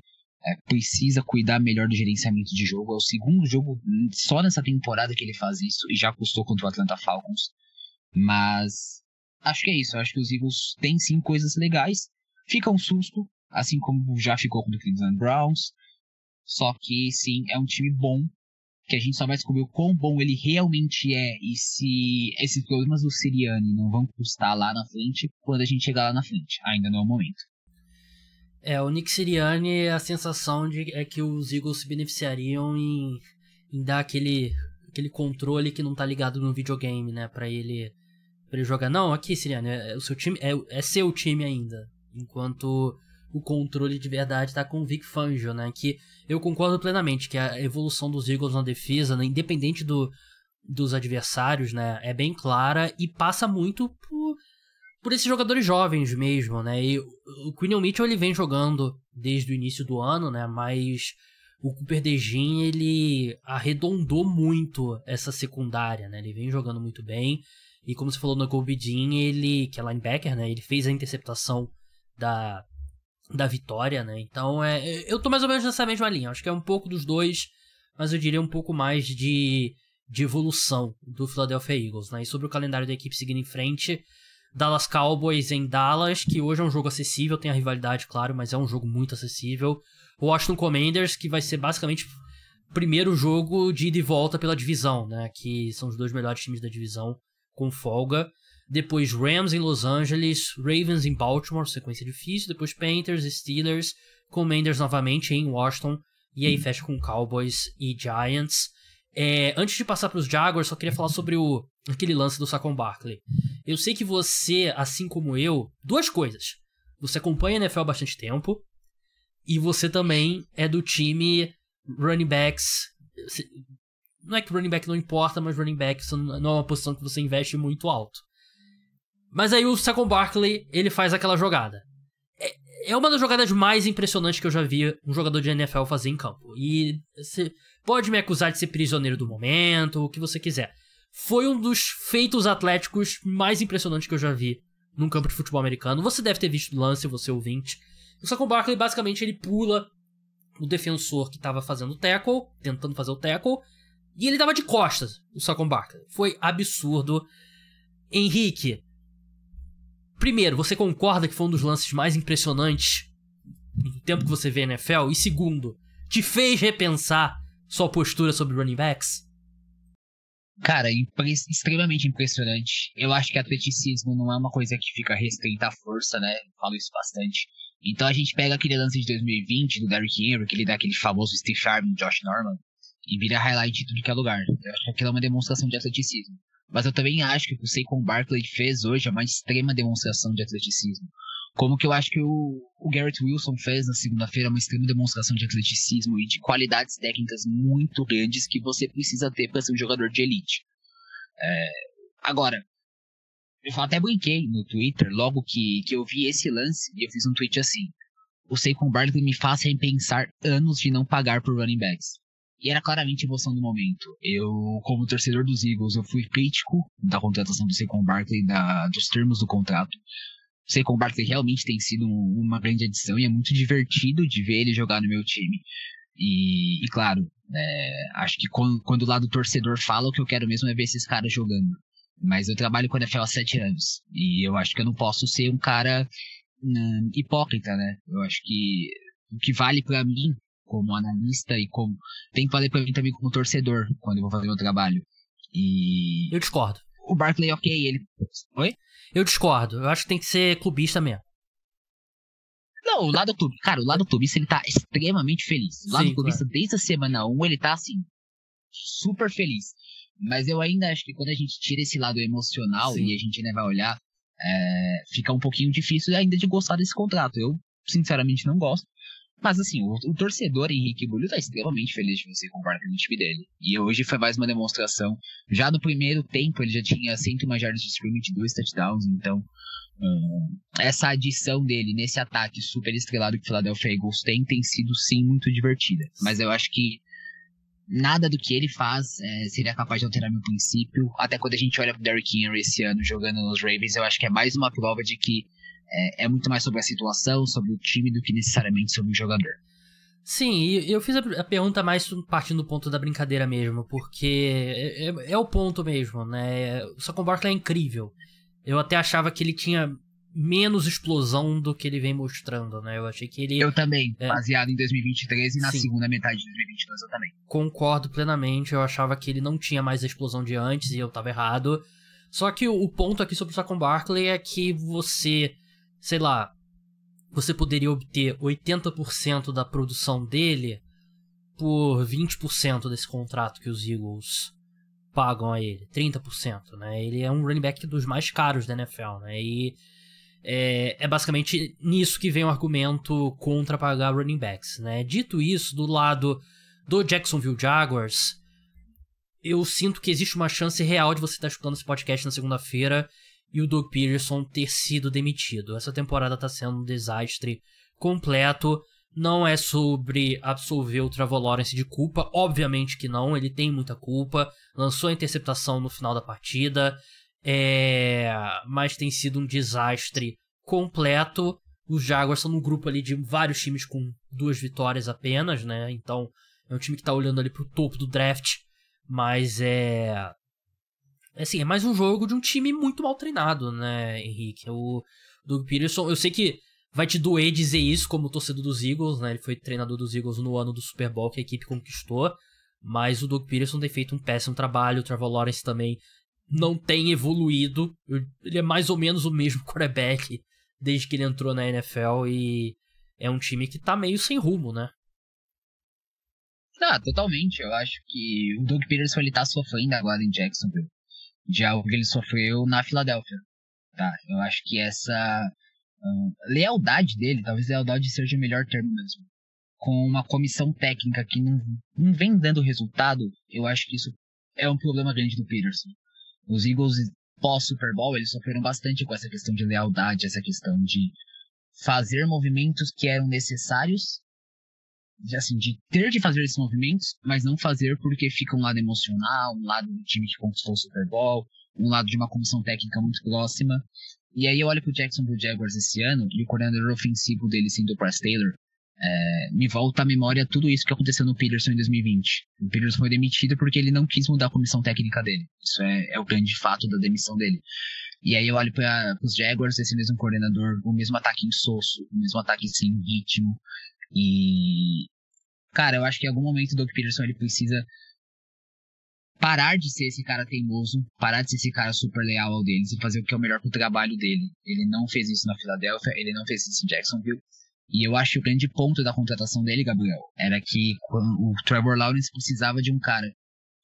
é, precisa cuidar melhor do gerenciamento de jogo. É o segundo jogo só nessa temporada que ele faz isso, e já custou contra o Atlanta Falcons. Mas... acho que é isso, acho que os Eagles têm sim coisas legais, fica um susto, assim como já ficou com o Cleveland Browns, só que sim, é um time bom, que a gente só vai descobrir o quão bom ele realmente é, e se esses problemas do Sirianni não vão custar lá na frente, quando a gente chegar lá na frente, ainda não é o momento. É, o Nick Sirianni, a sensação de, é que os Eagles se beneficiariam em, em dar aquele, aquele controle que não tá ligado no videogame, né, pra ele... Pra ele jogar, não, aqui, Sirianni, é, o seu time, é, é seu time ainda. Enquanto o controle de verdade tá com o Vic Fangio, né? Que eu concordo plenamente que a evolução dos Eagles na defesa, né, independente do, dos adversários, né, é bem clara e passa muito por, por esses jogadores jovens mesmo, né? E o Quinion Mitchell, ele vem jogando desde o início do ano, né? Mas o Cooper DeJean, ele arredondou muito essa secundária, né? Ele vem jogando muito bem. E como você falou, no Kobe Dean, ele, que é linebacker, né? Ele fez a interceptação da, da vitória, né? Então, é, eu tô mais ou menos nessa mesma linha. Acho que é um pouco dos dois, mas eu diria um pouco mais de, de evolução do Philadelphia Eagles, né? E sobre o calendário da equipe seguindo em frente, Dallas Cowboys em Dallas, que hoje é um jogo acessível, tem a rivalidade, claro, mas é um jogo muito acessível. O Washington Commanders, que vai ser basicamente o primeiro jogo de ida e volta pela divisão, né? Que são os dois melhores times da divisão, com folga. Depois Rams em Los Angeles, Ravens em Baltimore, sequência difícil. Depois Panthers, Steelers, Commanders novamente em Washington. E aí hum. fecha com Cowboys e Giants. É, antes de passar para os Jaguars, só queria falar sobre o, aquele lance do Saquon Barkley. Eu sei que você, assim como eu, duas coisas. Você acompanha a N F L há bastante tempo e você também é do time running backs... Não é que running back não importa, mas running back não é uma posição que você investe muito alto. Mas aí o Saquon Barkley, ele faz aquela jogada. É uma das jogadas mais impressionantes que eu já vi um jogador de N F L fazer em campo. E você pode me acusar de ser prisioneiro do momento, o que você quiser. Foi um dos feitos atléticos mais impressionantes que eu já vi num campo de futebol americano. Você deve ter visto o lance, você ouvinte. O Saquon Barkley, basicamente, ele pula o defensor que estava fazendo o tackle, tentando fazer o tackle... E ele dava de costas, o Saquon Barkley. Foi absurdo. Henrique, primeiro, você concorda que foi um dos lances mais impressionantes do tempo que você vê na N F L? E segundo, te fez repensar sua postura sobre running backs? Cara, impre- extremamente impressionante. Eu acho que atleticismo não é uma coisa que fica restrita à força, né? Eu falo isso bastante. Então a gente pega aquele lance de dois mil e vinte do Derrick Henry, que ele dá aquele famoso stiff arm do Josh Norman, e vira highlight de tudo que é lugar. Eu acho que aquilo é uma demonstração de atleticismo. Mas eu também acho que o que o Saquon Barkley fez hoje é uma extrema demonstração de atleticismo. Como que eu acho que o, o Garrett Wilson fez na segunda-feira é uma extrema demonstração de atleticismo e de qualidades técnicas muito grandes que você precisa ter para ser um jogador de elite. É, agora, eu até brinquei no Twitter, logo que, que eu vi esse lance, e eu fiz um tweet assim: o Saquon Barkley me faz repensar anos de não pagar por running backs. E era claramente a emoção do momento. Eu, como torcedor dos Eagles, eu fui crítico da contratação do Saquon Barkley, da, dos termos do contrato. O Saquon Barkley realmente tem sido um, uma grande adição e é muito divertido de ver ele jogar no meu time. E, e claro, é, acho que quando, quando lá do torcedor fala, o que eu quero mesmo é ver esses caras jogando. Mas eu trabalho com a N F L há sete anos. E eu acho que eu não posso ser um cara hum, hipócrita, né? Eu acho que o que vale pra mim como analista e como... Tem que valer pra mim também como torcedor, quando eu vou fazer meu trabalho. E... Eu discordo. O Barkley, ok, ele... Oi? Eu discordo. Eu acho que tem que ser clubista mesmo. Não, o lado clubista... Cara, o lado clubista, ele tá extremamente feliz. O lado clubista, claro, desde a semana um, ele tá, assim, super feliz. Mas eu ainda acho que quando a gente tira esse lado emocional, sim, e a gente ainda vai olhar, é... fica um pouquinho difícil ainda de gostar desse contrato. Eu, sinceramente, não gosto. Mas assim, o, o torcedor Henrique Bulho tá extremamente feliz de você comprar com o time dele. E hoje foi mais uma demonstração. Já no primeiro tempo ele já tinha cento e um jardas de scrimmage, dois touchdowns. Então hum, essa adição dele nesse ataque super estrelado que o Philadelphia Eagles tem, tem sido sim muito divertida. Mas eu acho que nada do que ele faz é, seria capaz de alterar meu princípio. Até quando a gente olha pro Derrick Henry esse ano jogando nos Ravens, eu acho que é mais uma prova de que É, é muito mais sobre a situação, sobre o time, do que necessariamente sobre o jogador. Sim, e eu fiz a pergunta mais partindo do ponto da brincadeira mesmo, porque é, é, é o ponto mesmo, né? O Saquon Barkley é incrível. Eu até achava que ele tinha menos explosão do que ele vem mostrando, né? Eu achei que ele... Eu também, é... baseado em dois mil e vinte e três e na sim, segunda metade de dois mil e vinte e dois eu também. Concordo plenamente, eu achava que ele não tinha mais a explosão de antes e eu tava errado. Só que o, o ponto aqui sobre o Saquon Barkley é que você... sei lá, você poderia obter oitenta por cento da produção dele por vinte por cento desse contrato que os Eagles pagam a ele, trinta por cento, né? Ele é um running back dos mais caros da N F L, né? E é, é basicamente nisso que vem o argumento contra pagar running backs, né? Dito isso, do lado do Jacksonville Jaguars, eu sinto que existe uma chance real de você estar escutando esse podcast na segunda-feira e o Doug Peterson ter sido demitido. Essa temporada tá sendo um desastre completo. Não é sobre absolver o Trevor Lawrence de culpa. Obviamente que não. Ele tem muita culpa. Lançou a interceptação no final da partida. É... Mas tem sido um desastre completo. Os Jaguars são num grupo ali de vários times com duas vitórias apenas, né? Então é um time que tá olhando ali pro topo do draft. Mas é... Assim, é mais um jogo de um time muito mal treinado, né, Henrique? O Doug Peterson, eu sei que vai te doer dizer isso como torcedor dos Eagles, né? Ele foi treinador dos Eagles no ano do Super Bowl que a equipe conquistou. Mas o Doug Peterson tem feito um péssimo trabalho. O Trevor Lawrence também não tem evoluído. Ele é mais ou menos o mesmo quarterback desde que ele entrou na N F L. E é um time que tá meio sem rumo, né? Ah, totalmente. Eu acho que o Doug Peterson, ele tá sofrendo agora em Jacksonville de algo que ele sofreu na Filadélfia, tá? Eu acho que essa uh, lealdade dele, talvez lealdade seja o melhor termo mesmo, com uma comissão técnica que não, não vem dando resultado, eu acho que isso é um problema grande do Peterson. Os Eagles pós-Super Bowl, eles sofreram bastante com essa questão de lealdade, essa questão de fazer movimentos que eram necessários, de, assim, de ter de fazer esses movimentos, mas não fazer porque fica um lado emocional, um lado do time que conquistou o Super Bowl, um lado de uma comissão técnica muito próxima. E aí eu olho pro Jacksonville Jaguars esse ano, e o coordenador ofensivo dele sendo o Bryce Taylor, é, me volta à memória tudo isso que aconteceu no Peterson em dois mil e vinte. O Peterson foi demitido porque ele não quis mudar a comissão técnica dele. Isso é, é o grande fato da demissão dele. E aí eu olho para os Jaguars, esse mesmo coordenador, o mesmo ataque insosso, o mesmo ataque sem ritmo. E, cara, eu acho que em algum momento o Doug Peterson, ele precisa parar de ser esse cara teimoso, parar de ser esse cara super leal ao deles e fazer o que é o melhor pro trabalho dele. Ele não fez isso na Filadélfia, ele não fez isso em Jacksonville. E eu acho que o grande ponto da contratação dele, Gabriel, era que o Trevor Lawrence precisava de um cara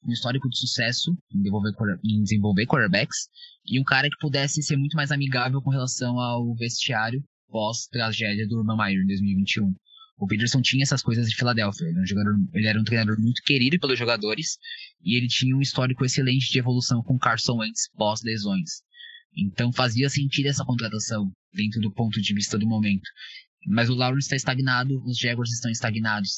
com um histórico de sucesso em desenvolver, em desenvolver quarterbacks e um cara que pudesse ser muito mais amigável com relação ao vestiário pós-tragédia do Urban Meyer em dois mil e vinte e um. O Peterson tinha essas coisas de Filadélfia. Ele era um jogador, ele era um treinador muito querido pelos jogadores e ele tinha um histórico excelente de evolução com Carson Wentz pós-lesões. Então fazia sentido essa contratação dentro do ponto de vista do momento. Mas o Lawrence está estagnado, os Jaguars estão estagnados.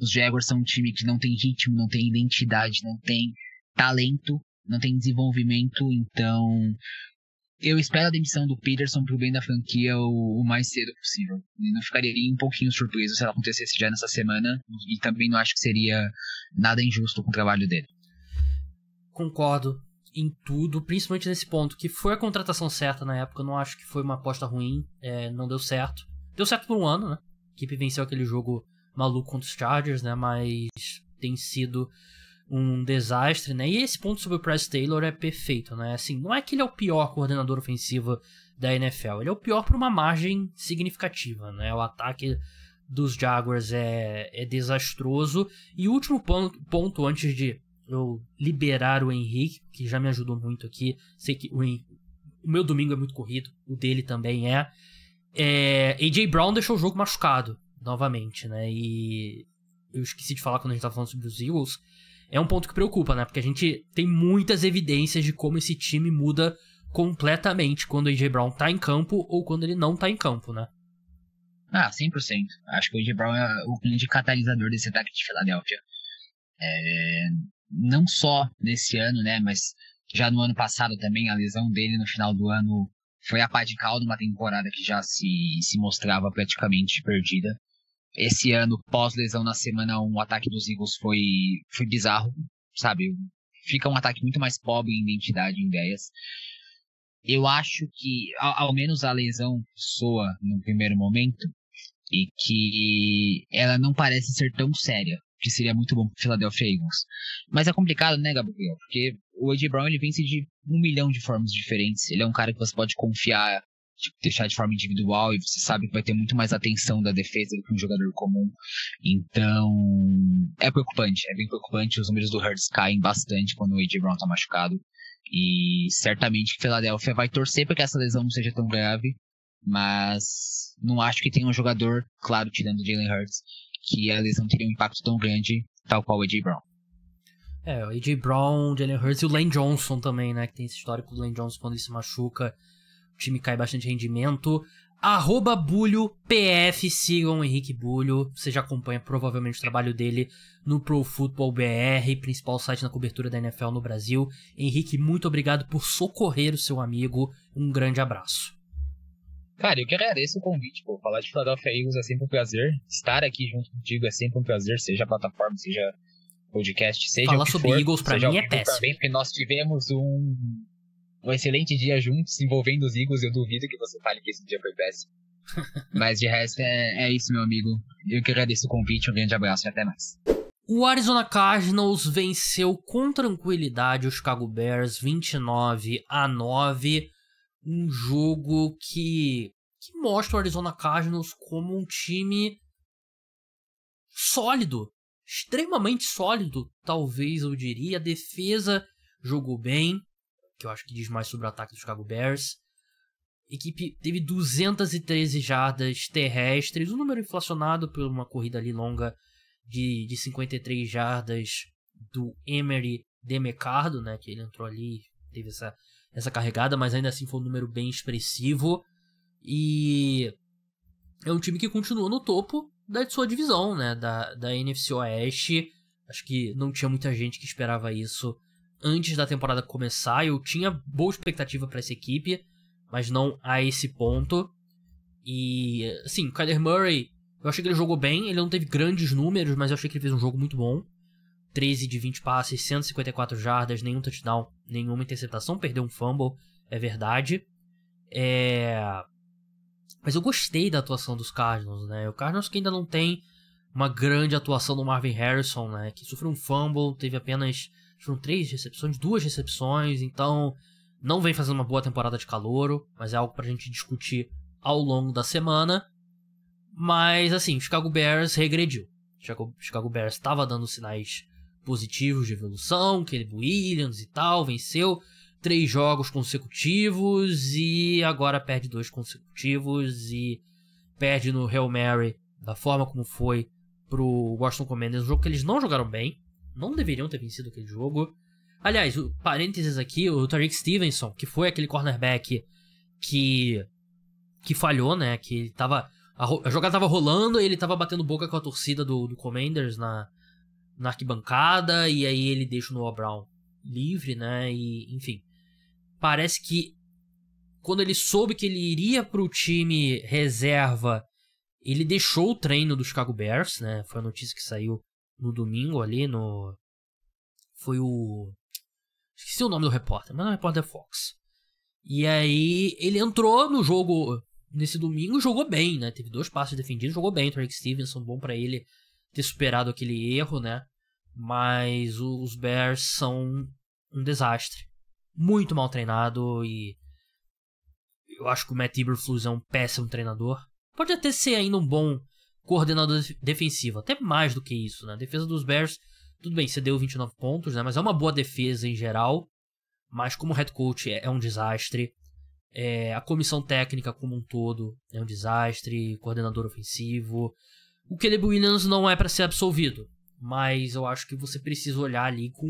Os Jaguars são um time que não tem ritmo, não tem identidade, não tem talento, não tem desenvolvimento. Então eu espero a demissão do Peterson pro bem da franquia o, o mais cedo possível. Eu não ficaria um pouquinho surpreso se ela acontecesse já nessa semana. E também não acho que seria nada injusto com o trabalho dele. Concordo em tudo, principalmente nesse ponto, que foi a contratação certa na época. Eu não acho que foi uma aposta ruim, é, não deu certo. Deu certo por um ano, né? A equipe venceu aquele jogo maluco contra os Chargers, né? Mas tem sido um desastre, né? E esse ponto sobre o Bryce Taylor é perfeito, né? Assim, não é que ele é o pior coordenador ofensivo da N F L. Ele é o pior por uma margem significativa, né? O ataque dos Jaguars é, é desastroso. E o último pon- ponto antes de eu liberar o Henrique, que já me ajudou muito aqui. Sei que o, Henrique, o meu domingo é muito corrido, o dele também é. É, A J Brown deixou o jogo machucado novamente, né? E eu esqueci de falar quando a gente tava falando sobre os Eagles. É um ponto que preocupa, né? Porque a gente tem muitas evidências de como esse time muda completamente quando o A J Brown tá em campo ou quando ele não tá em campo, né? Ah, cem por cento. Acho que o A J Brown é o grande catalisador desse ataque de Filadélfia. É, não só nesse ano, né? Mas já no ano passado também, a lesão dele no final do ano foi a pá de cal de uma temporada que já se, se mostrava praticamente perdida. Esse ano, pós-lesão na semana um, o ataque dos Eagles foi, foi bizarro, sabe? Fica um ataque muito mais pobre em identidade, em ideias. Eu acho que, ao, ao menos a lesão soa no primeiro momento, e que ela não parece ser tão séria, que seria muito bom para o Philadelphia Eagles. Mas é complicado, né, Gabriel? Porque o A J Brown, ele vence de um milhão de formas diferentes. Ele é um cara que você pode confiar, tipo, deixar de forma individual, e você sabe que vai ter muito mais atenção da defesa do que um jogador comum. Então, é preocupante. É bem preocupante. Os números do Hurts caem bastante quando o A J Brown tá machucado. E certamente que Philadelphia vai torcer para que essa lesão não seja tão grave. Mas não acho que tenha um jogador, claro, tirando o Jalen Hurts, que a lesão teria um impacto tão grande, tal qual o A J Brown. É, o A J Brown, Jalen Hurts e o Lane Johnson também, né? Que tem esse histórico do Lane Johnson quando ele se machuca. O time cai bastante rendimento. Arroba Bulho P F, sigam o Henrique Bulho, você já acompanha provavelmente o trabalho dele no Pro Football B R, principal site na cobertura da N F L no Brasil. Henrique, muito obrigado por socorrer o seu amigo, um grande abraço. Cara, eu que agradeço o convite, pô, falar de Philadelphia Eagles é sempre um prazer, estar aqui junto contigo é sempre um prazer, seja plataforma, seja podcast, seja falar o que sobre for, Eagles pra mim é péssimo. Mim, porque nós tivemos um... um excelente dia juntos, envolvendo os Eagles. Eu duvido que você fale que esse dia foi péssimo. Mas de resto, é, é isso, meu amigo. Eu que agradeço o convite, um grande abraço e até mais. O Arizona Cardinals venceu com tranquilidade o Chicago Bears vinte e nove a nove. Um jogo que, que mostra o Arizona Cardinals como um time sólido. Extremamente sólido, talvez eu diria. A defesa jogou bem, que eu acho que diz mais sobre o ataque do Chicago Bears. A equipe teve duzentas e treze jardas terrestres, um número inflacionado por uma corrida ali longa de, de cinquenta e três jardas do Emery Demercardo, né, que ele entrou ali, teve essa, essa carregada, mas ainda assim foi um número bem expressivo. E é um time que continua no topo da sua divisão, né, da, da N F C Oeste. Acho que não tinha muita gente que esperava isso antes da temporada começar. Eu tinha boa expectativa para essa equipe, mas não a esse ponto. E, assim, o Kyler Murray, eu achei que ele jogou bem. Ele não teve grandes números, mas eu achei que ele fez um jogo muito bom. treze de vinte passes, cento e cinquenta e quatro jardas, nenhum touchdown, nenhuma interceptação. Perdeu um fumble, é verdade. É... Mas eu gostei da atuação dos Cardinals, né? O Cardinals que ainda não tem uma grande atuação do Marvin Harrison, né? Que sofreu um fumble, teve apenas... Foram três recepções, duas recepções, então não vem fazendo uma boa temporada de calouro, mas é algo pra gente discutir ao longo da semana. Mas assim, o Chicago Bears regrediu. O Chicago Bears estava dando sinais positivos de evolução, Caleb Williams e tal, venceu três jogos consecutivos e agora perde dois consecutivos e perde no Hail Mary da forma como foi pro Washington Commanders, um jogo que eles não jogaram bem. Não deveriam ter vencido aquele jogo. Aliás, o, parênteses aqui, o Tariq Stevenson, que foi aquele cornerback que que falhou, né? Que ele tava, a, a jogada tava rolando e ele tava batendo boca com a torcida do, do Commanders na, na arquibancada. E aí ele deixa o Noah Brown livre, né? E, enfim, parece que quando ele soube que ele iria pro time reserva, ele deixou o treino do Chicago Bears, né? Foi a notícia que saiu no domingo ali, no... Foi o... Esqueci o nome do repórter, mas não é o repórter Fox. E aí ele entrou no jogo nesse domingo e jogou bem, né? Teve dois passes defendidos, jogou bem. Drake Stevenson, bom pra ele ter superado aquele erro, né? Mas os Bears são um desastre. Muito mal treinado e... Eu acho que o Matt Eberflus é um péssimo treinador. Pode até ser ainda um bom coordenador defensivo, até mais do que isso, né? A defesa dos Bears, tudo bem, cedeu vinte e nove pontos, né? Mas é uma boa defesa em geral, mas como head coach é, é um desastre, é, a comissão técnica como um todo é um desastre, coordenador ofensivo, o Caleb Williams não é para ser absolvido, mas eu acho que você precisa olhar ali com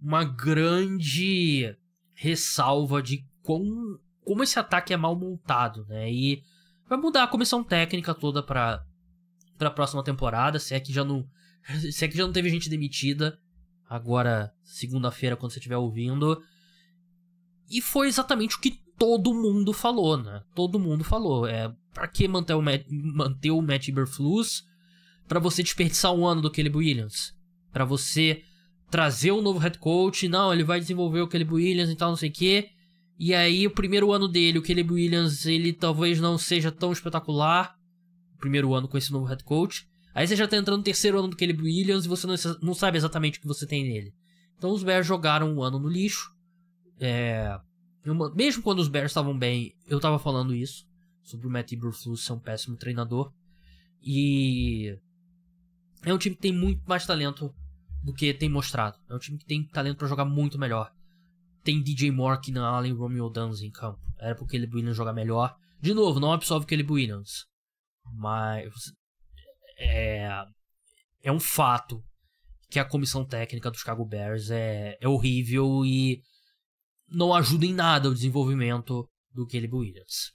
uma grande ressalva de quão, como esse ataque é mal montado, né? E vai mudar a comissão técnica toda para para a próxima temporada, se é que já não se é que já não teve gente demitida agora, segunda-feira, quando você estiver ouvindo. E foi exatamente o que todo mundo falou, né? Todo mundo falou, é, pra que manter o Matt, manter o Matt Eberflus, pra você desperdiçar um ano do Caleb Williams, pra você trazer um novo head coach, não, ele vai desenvolver o Caleb Williams e tal, não sei o que, e aí o primeiro ano dele, o Caleb Williams, ele talvez não seja tão espetacular, primeiro ano com esse novo head coach, aí você já tá entrando no terceiro ano do Caleb Williams e você não, não sabe exatamente o que você tem nele. Então os Bears jogaram um ano no lixo. É, eu, mesmo quando os Bears estavam bem, eu tava falando isso, sobre o Matt Eberflus ser um péssimo treinador. E é um time que tem muito mais talento do que tem mostrado. É um time que tem talento pra jogar muito melhor. Tem D J Moore, Keenan Allen e Romeo Dunze em campo. Era pro Caleb Williams jogar melhor. De novo, não absolve o Caleb Williams, mas é, é um fato que a comissão técnica do Chicago Bears é, é horrível e não ajuda em nada o desenvolvimento do Caleb Williams.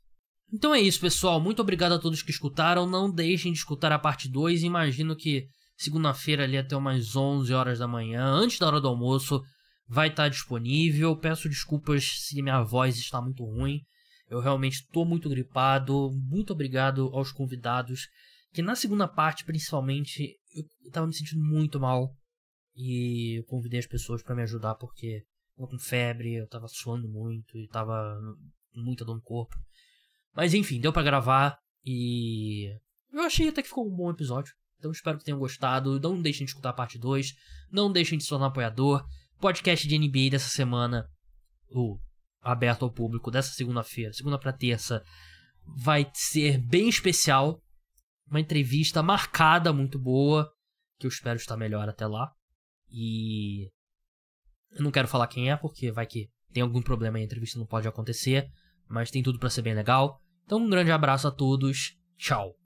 Então é isso, pessoal. Muito obrigado a todos que escutaram. Não deixem de escutar a parte dois. Imagino que segunda-feira ali até umas onze horas da manhã, antes da hora do almoço, vai estar disponível. Peço desculpas se minha voz está muito ruim. Eu realmente estou muito gripado. Muito obrigado aos convidados, que na segunda parte, principalmente, eu estava me sentindo muito mal. E eu convidei as pessoas para me ajudar, porque eu estava com febre, eu estava suando muito, e estava com muita dor no corpo. Mas enfim, deu pra gravar e eu achei até que ficou um bom episódio. Então espero que tenham gostado. Não deixem de escutar a parte dois. Não deixem de se tornar apoiador. Podcast de N B A dessa semana, o aberto ao público dessa segunda-feira, segunda pra terça, vai ser bem especial. Uma entrevista marcada, muito boa, que eu espero estar melhor até lá. E eu não quero falar quem é, porque vai que tem algum problema e a entrevista não pode acontecer. Mas tem tudo pra ser bem legal. Então um grande abraço a todos. Tchau.